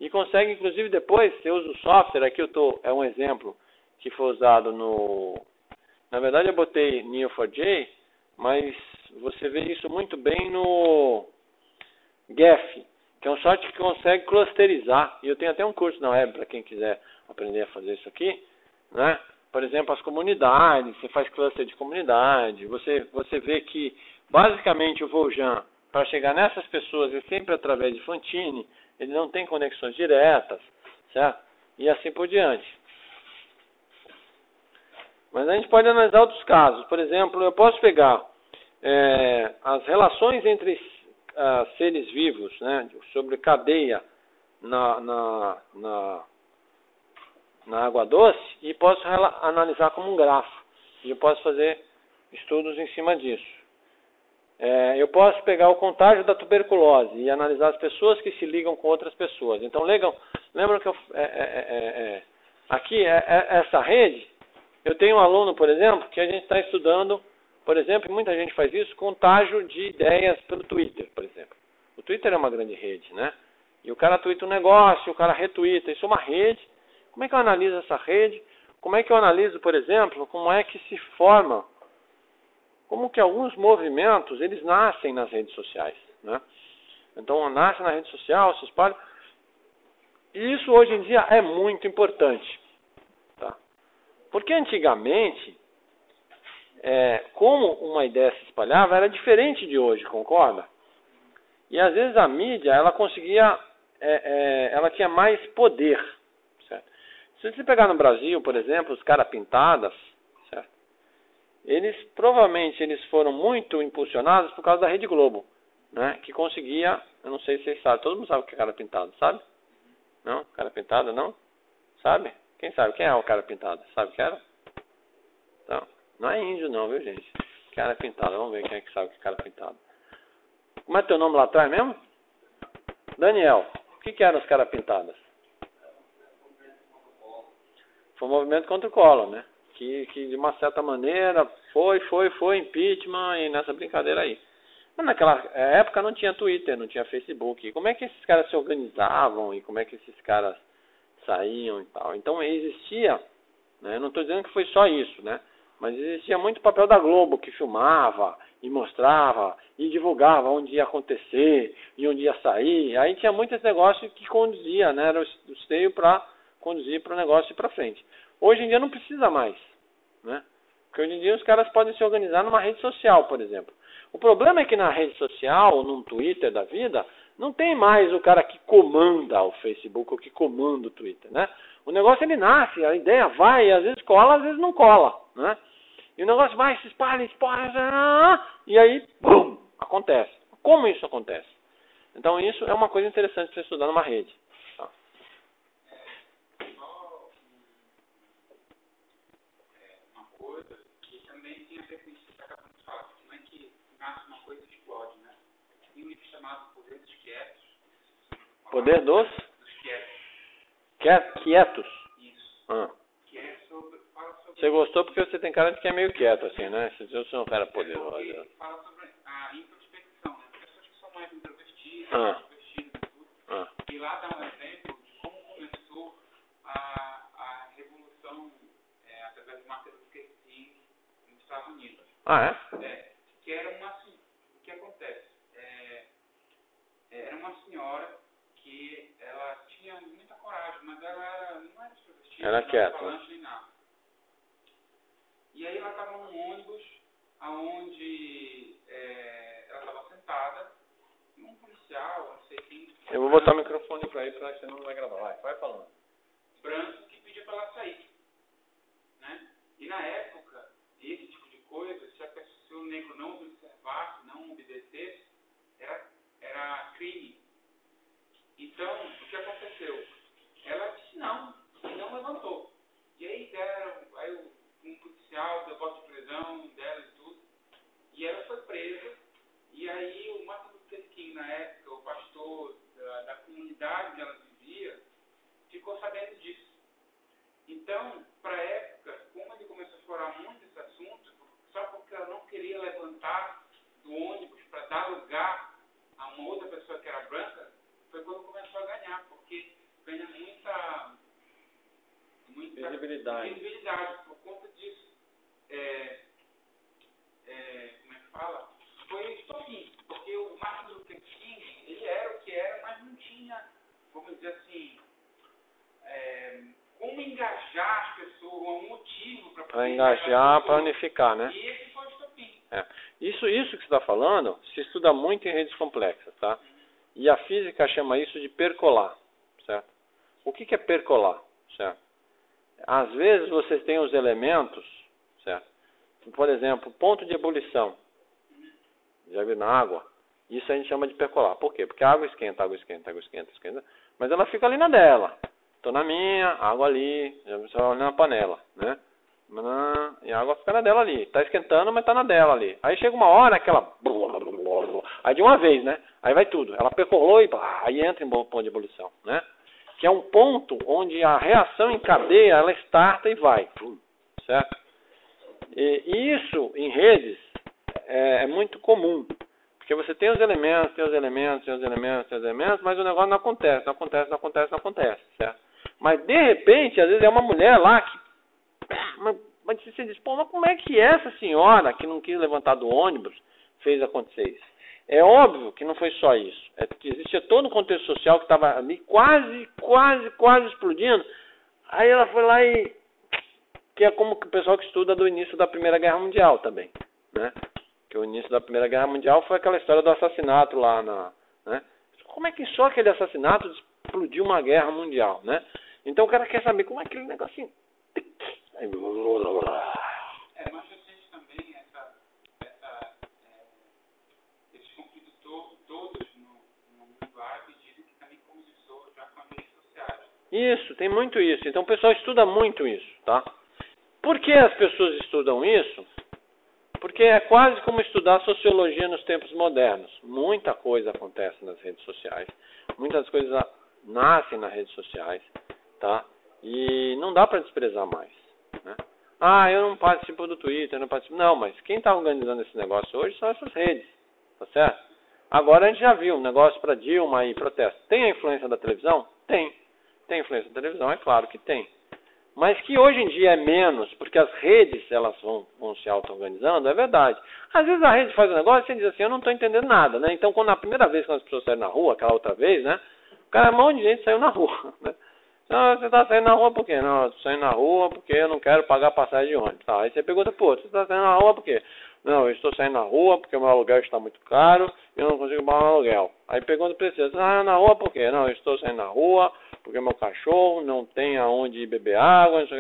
e consegue, inclusive, depois, você usa o software, aqui eu tô, é um exemplo que foi usado no... Na verdade, eu botei Neo4j, mas você vê isso muito bem no Gephi, que é um software que consegue clusterizar. E eu tenho até um curso na web para quem quiser aprender a fazer isso aqui, né? Por exemplo, as comunidades, você faz cluster de comunidade, você vê que basicamente o Voljan, para chegar nessas pessoas, é sempre através de Fantini, ele não tem conexões diretas, certo? E assim por diante. Mas a gente pode analisar outros casos. Por exemplo, eu posso pegar as relações entre seres vivos, né, sobre cadeia na água doce, e posso analisar como um grafo. E eu posso fazer estudos em cima disso. Eu posso pegar o contágio da tuberculose e analisar as pessoas que se ligam com outras pessoas. Então, lembram que aqui, essa rede, eu tenho um aluno, por exemplo, que a gente está estudando, por exemplo, e muita gente faz isso, contágio de ideias pelo Twitter, por exemplo. O Twitter é uma grande rede, né? E o cara tuita um negócio, o cara retuita, isso é uma rede. Como é que eu analiso essa rede? Como é que eu analiso, por exemplo, como é que se forma... Como que alguns movimentos, eles nascem nas redes sociais, né? Então, nasce na rede social, se espalha. E isso, hoje em dia, é muito importante. Tá? Porque, antigamente, como uma ideia se espalhava, era diferente de hoje, concorda? E, às vezes, a mídia, ela conseguia... ela tinha mais poder, certo? Se você pegar no Brasil, por exemplo, os caras pintadas... Eles, provavelmente, foram muito impulsionados por causa da Rede Globo, né? Que conseguia, eu não sei se vocês sabem, todo mundo sabe o que é cara pintado, sabe? Não? Cara pintado, não? Sabe? Quem sabe? Quem é o cara pintado? Sabe o que era? Então, não é índio não, viu, gente? Cara pintado, vamos ver quem é que sabe o que é cara pintado. Como é teu nome lá atrás mesmo? Daniel, o que eram os caras pintadas? Foi um movimento contra o Collor, né? Que de uma certa maneira foi impeachment e nessa brincadeira aí. Mas naquela época não tinha Twitter, não tinha Facebook. E como é que esses caras se organizavam e como é que esses caras saíam e tal? Então existia, né, eu não estou dizendo que foi só isso, né? Mas existia muito papel da Globo que filmava e mostrava e divulgava onde ia acontecer e onde ia sair. Aí tinha muito esse negócio que conduzia, né? Era o esteio para conduzir para o negócio e para frente. Hoje em dia não precisa mais, né? Porque hoje em dia os caras podem se organizar numa rede social, por exemplo. O problema é que na rede social, ou num Twitter da vida, não tem mais o cara que comanda o Facebook ou que comanda o Twitter, né? O negócio, ele nasce, a ideia vai, às vezes cola, às vezes não cola, né? E o negócio vai, se espalha, e aí, bum, acontece. Como isso acontece? Então isso é uma coisa interessante para você estudar numa rede. Poder dos quietos. Isso. Ah. Que é sobre... Você gostou porque você tem cara de que é meio quieto, assim, né? Você não é um cara poderoso. Ele fala sobre a introspecção, né? Pessoas que são mais introvertidas, introvertidas e tudo. E lá dá um exemplo de como começou a revolução, através de Martin Luther King nos Estados Unidos. Ah, é? Que era uma... O que acontece? Era uma senhora... que ela tinha muita coragem, mas ela não era extrovertida, ela não falante nem nada. E aí ela estava num ônibus, onde ela estava sentada, e um policial, não sei quem... Eu vou botar o microfone para aí, porque senão não vai gravar. Vai falando. Branco, que pedia para ela sair. Né? E na época, esse tipo de coisa, se o negro não observasse, não obedecesse, era crime. Então, o que aconteceu? Ela disse não, e não levantou. E aí deram um policial, deu voto de prisão dela e tudo. E ela foi presa. E aí o Martin Luther King, na época, o pastor da comunidade onde ela vivia, ficou sabendo disso. Então, para a época, como ele começou a explorar muito esse assunto, só porque ela não queria levantar do ônibus para dar lugar a uma outra pessoa que era branca, foi quando começou a ganhar, porque engajar para unificar, né? É. Isso que você está falando se estuda muito em redes complexas, tá? E a física chama isso de percolar, certo? O que é percolar, certo? Às vezes você tem os elementos, certo? Por exemplo, ponto de ebulição. Já viu na água? Isso a gente chama de percolar. Por quê? Porque a água esquenta, esquenta. Mas ela fica ali na dela. Estou na minha, água ali, já você vai olhar na panela, né? E a água fica na dela ali. Está esquentando, mas está na dela ali. Aí chega uma hora que ela... Aí de uma vez, né? Aí vai tudo. Ela percolou e aí entra em ponto de ebulição, né? Que é um ponto onde a reação em cadeia, ela starta e vai. Certo? E isso, em redes, é muito comum. Porque você tem os elementos, mas o negócio não acontece, certo? Mas, de repente, às vezes é uma mulher lá que... Mas você diz, pô, mas como é que essa senhora que não quis levantar do ônibus fez acontecer isso? É óbvio que não foi só isso. É que existia todo o contexto social que estava ali quase explodindo. Aí ela foi lá e... Que é como o pessoal que estuda do início da Primeira Guerra Mundial também, né? Que o início da Primeira Guerra Mundial foi aquela história do assassinato lá na... Né? Como é que só aquele assassinato explodiu uma guerra mundial, né? Então o cara quer saber como é aquele negocinho... Aí... É, mas eu sinto também esse conflito todos no mundo árabe dizem que também começou já com as redes sociais. Isso, tem muito isso. Então o pessoal estuda muito isso, tá? Por que as pessoas estudam isso? Porque é quase como estudar sociologia nos tempos modernos. Muita coisa acontece nas redes sociais. Muitas coisas nascem nas redes sociais, tá? E não dá para desprezar mais, né? Ah, eu não participo do Twitter, eu não participo... Não, mas quem está organizando esse negócio hoje são essas redes, tá certo? Agora a gente já viu um negócio para Dilma e protesto. Tem a influência da televisão? Tem. Tem influência da televisão, é claro que tem. Mas que hoje em dia é menos, porque as redes elas vão se auto-organizando, é verdade. Às vezes a rede faz um negócio e você diz assim, eu não estou entendendo nada, né? Então, quando na primeira vez que as pessoas saíram na rua, aquela outra vez, né? O cara, um monte de gente saiu na rua, né? Então, você está saindo na rua por quê? Não, eu estou saindo na rua porque eu não quero pagar passagem de ônibus. Tá, aí você pergunta, pô, você está saindo na rua por quê? Não, eu estou saindo na rua porque o meu aluguel está muito caro e eu não consigo pagar o aluguel. Aí pergunta para você, você está na rua por quê? Não, eu estou saindo na rua... Porque meu cachorro não tem aonde beber água, não sei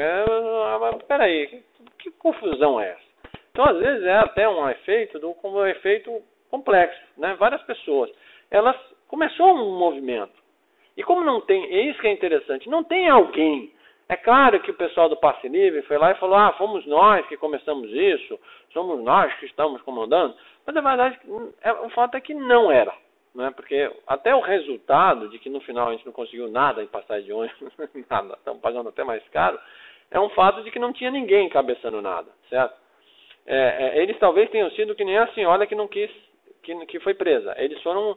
o que. Peraí, que confusão é essa? Então, às vezes, é até um efeito complexo, né? Várias pessoas. Elas começou um movimento. E como não tem, é isso que é interessante, não tem alguém. É claro que o pessoal do Passe Livre foi lá e falou, ah, fomos nós que começamos isso, somos nós que estamos comandando. Mas a verdade, o fato é que não era. Né? Porque até o resultado de que no final a gente não conseguiu nada em passagem de ônibus, nada, estamos pagando até mais caro, é um fato de que não tinha ninguém cabeçando nada, certo? Eles talvez tenham sido que nem a senhora que não quis, que foi presa. Eles foram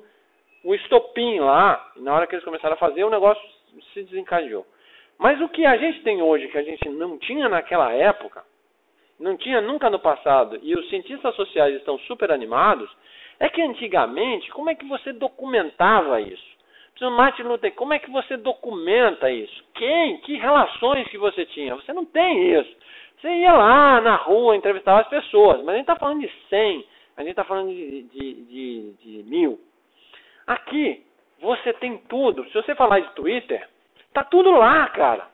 o estopim lá, e na hora que eles começaram a fazer, o negócio se desencadeou. Mas o que a gente tem hoje, que a gente não tinha naquela época, não tinha nunca no passado, e os cientistas sociais estão super animados, é que antigamente, como é que você documentava isso? Martin Luther, como é que você documenta isso? Que relações que você tinha? Você não tem isso. Você ia lá na rua, entrevistava as pessoas, mas a gente está falando de 100, a gente está falando de 1000. Aqui, você tem tudo. Se você falar de Twitter, tá tudo lá, cara.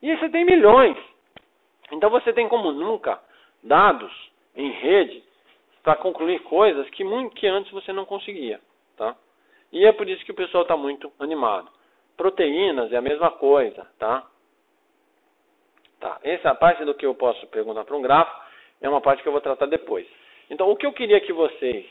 E você tem milhões. Então você tem como nunca dados em rede, para concluir coisas que antes você não conseguia, tá? E é por isso que o pessoal está muito animado. Proteínas é a mesma coisa, tá? Tá. Essa parte do que eu posso perguntar para um grafo é uma parte que eu vou tratar depois. Então, o que eu queria que vocês...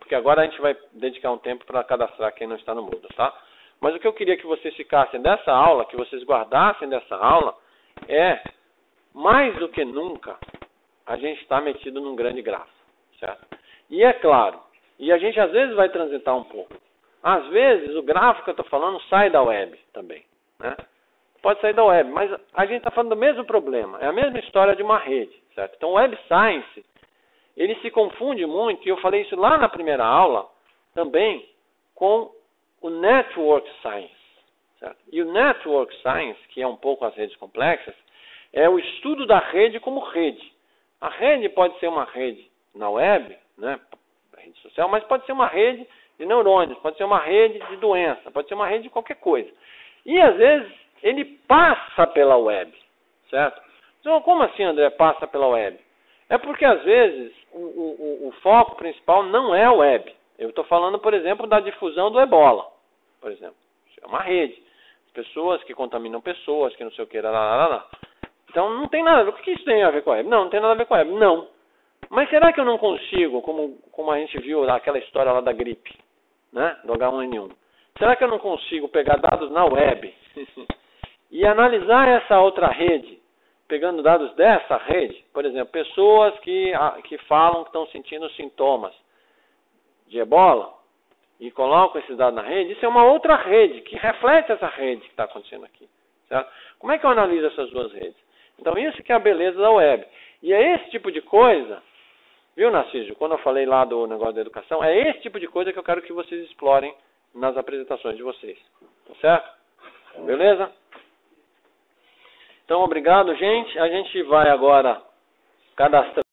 porque agora a gente vai dedicar um tempo para cadastrar quem não está no Moodle, tá? Mas o que eu queria que vocês ficassem dessa aula, que vocês guardassem dessa aula, é, mais do que nunca... A gente está metido num grande grafo, certo? E é claro, e a gente às vezes vai transitar um pouco. Às vezes o grafo que eu estou falando sai da web também, né? Pode sair da web, mas a gente está falando do mesmo problema. É a mesma história de uma rede, certo? Então o web science, ele se confunde muito, e eu falei isso lá na primeira aula, também com o network science, certo? E o network science, que é um pouco as redes complexas, é o estudo da rede como rede. A rede pode ser uma rede na web, né, rede social, mas pode ser uma rede de neurônios, pode ser uma rede de doença, pode ser uma rede de qualquer coisa. E, às vezes, ele passa pela web, certo? Então, como assim, André, passa pela web? É porque, às vezes, o foco principal não é a web. Eu estou falando, por exemplo, da difusão do ebola, por exemplo. É uma rede. Pessoas que contaminam pessoas, que não sei o que, lá, lá, lá. Então, não tem nada a ver. O que isso tem a ver com a web? Não, não tem nada a ver com a web. Não. Mas será que eu não consigo, como a gente viu aquela história lá da gripe, né? Do H1N1. Será que eu não consigo pegar dados na web e analisar essa outra rede, pegando dados dessa rede? Por exemplo, pessoas que falam que estão sentindo sintomas de ebola e colocam esses dados na rede, isso é uma outra rede que reflete essa rede que está acontecendo aqui. Certo? Como é que eu analiso essas duas redes? Então, isso que é a beleza da web. E é esse tipo de coisa, viu, Narciso? Quando eu falei lá do negócio da educação, é esse tipo de coisa que eu quero que vocês explorem nas apresentações de vocês. Tá certo? Beleza? Então, obrigado, gente. A gente vai agora cadastrar.